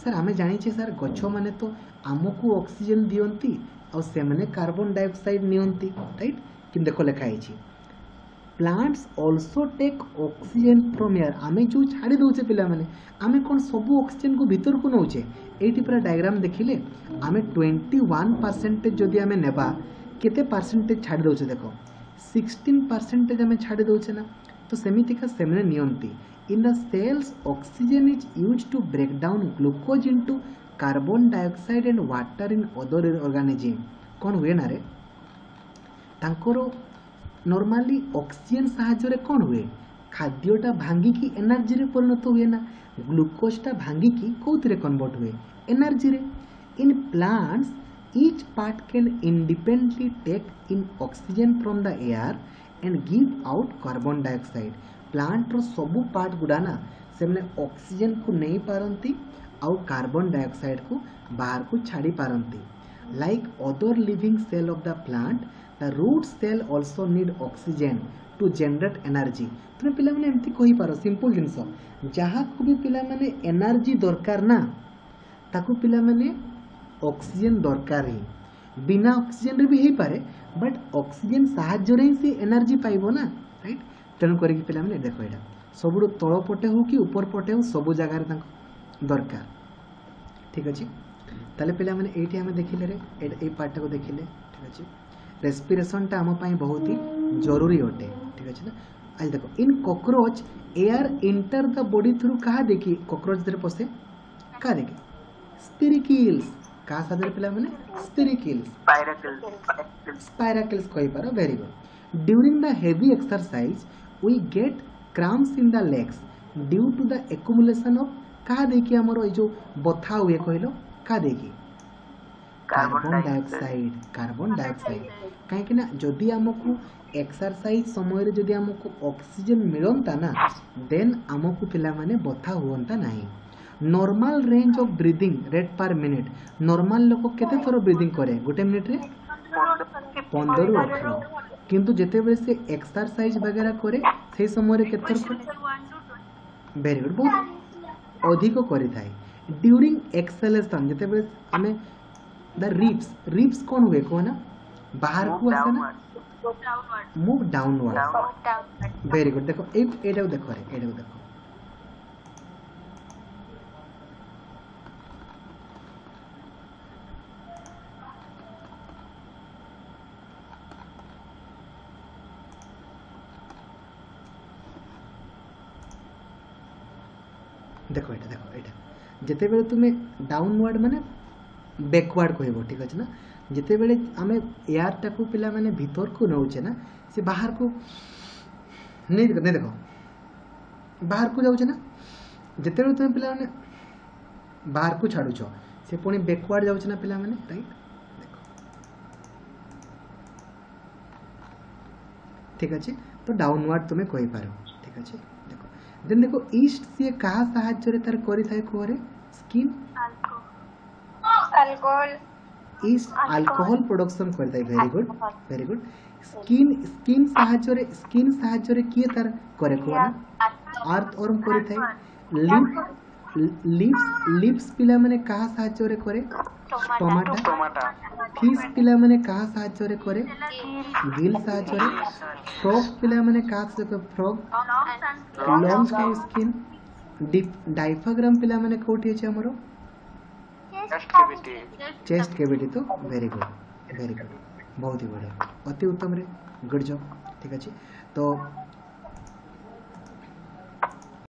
सर आम जानी सर गच मैंने तो आमको ऑक्सीजन दिंती आने कार्बन डाइऑक्साइड नियंती राइट कि देख लिखाई plants also take oxygen from air आम जो छाड़ी दौचे पे आम कौन सब ऑक्सीजन को भीतर को नौचे ये पूरा डायग्राम देखिले आम 21% जदि आम नेबा केते परसेंटेज छाड़ दौचे देख 16% आम छाड़ दौचे ना तो सेमितिका सेमने नियंती In the cells, oxygen is used to break down glucose into carbon dioxide and water in other organism. कौन हुए ना रे तांकोरो normally oxygen सहायरे कौन हुए खाद्यटा भांगिकी एनर्जी रे परिणत हुए ना ग्लूकोज टा भांगिकी कौतरे कन्वर्ट हुए एनर्जी रे. In plants, each part can independently take in oxygen from the air and give out carbon dioxide. Plant रो सबु पार्ट गुड़ाना से ऑक्सीजन को नहीं पारती आउ कार्बन डाइऑक्साइड को बाहर को छाड़ी पारती. Like other living cell of the plant the root cell also need oxygen to generate energy. तुम पे एमती कहीपार सिंपल जिनस जहाँ को भी पे एनर्जी दरकार ना ताकू पे ऑक्सीजन दरकार ही बिना ऑक्सीजन रे भी हो पारे बट ऑक्सीजन साहाय्य रे से एनर्जी पाइबो ना राइट. तेणु कर पे देख यहाँ सब तल पटे हो कि ऊपर पटे हो सब जगार दरकार ठीक अच्छे तेल पे आम देखिले रे पार्टा को देखिले ठीक अच्छे रेस्पिरेशन टा आमपाई बहुत ही जरूरी अटे ठीक अच्छे ना. आज देखो in cockroach air enter the body through क्या देखिए कॉकरोच देर पशे क्या देखिए स्पिरिकिल्स क्या साधे पे स्पिरिकिल्स स्पाइराकिल्स कही पार very good. During the heavy exercise We get cramps in the legs due to the accumulation of क्या देखिए आमर ये जो बथा हुए कहल क्या देखिए कार्बन डाइऑक्साइड कहीं जदि आमको एक्सरसाइज समय जदि आमको ऑक्सीजन मिलता ना देन आमको पे बथा हुआ ना. Normal range of breathing rate per minute normal लोक केते थर ब्रीदिंग करे गोटे मिनिट रे 15 ରୁ 18 किंतु जिते बे से एक्सरसाइज वगैरह करे से समय वेरी गुड बहुत अधिक करी था. ड्यूरिंग एक्सलेशन जिते बे आमे द रिप्स रिप्स कौन हुए कहना बाहर को आसे ना मूव डाउनवर्ड वेरी गुड. देखो एटा को देखो रे एटा को देखो देखो ये देखो ये जिते बड़े तुम्हें डाउनवर्ड माने बैकवर्ड कह ठीक अच्छे ना. जिते बड़े आम एयर टाक पे भीतर को नौचे ना से बाहर को नहीं देखो नहीं देखो बाहर को जाऊे ना जिते बड़े तुम पे बाहर को छाड़ से पुणी बैकवर्ड जाऊे ना पे राइट देखो ठीक अच्छे तो डाउनवर्ड तुम्हें कही पार ठीक अच्छे. देन देखो ईस्ट से कहा सहाय्य तार करी था कोरे skin alcohol yeast alcohol production करता है वेरी गुड स्किन स्किन सहाय्य रे किए तार करे को अर्थ और करी था. लिप्स पिला माने कहा सहाय्य रे करे टमाटर फिश पिला माने कहा सहाय्य रे करे गिल सहाय्य रे फ्रॉग पिला माने कहा सहाय्य फ्रॉग लॉन्ग का स्किन डायफ्राम पिला माने कोठी अछि हमरो चेस्ट कैविटी तो वेरी गुड बहुत ही बढ़िया अति उत्तम रे गुड जॉब ठीक अछि. तो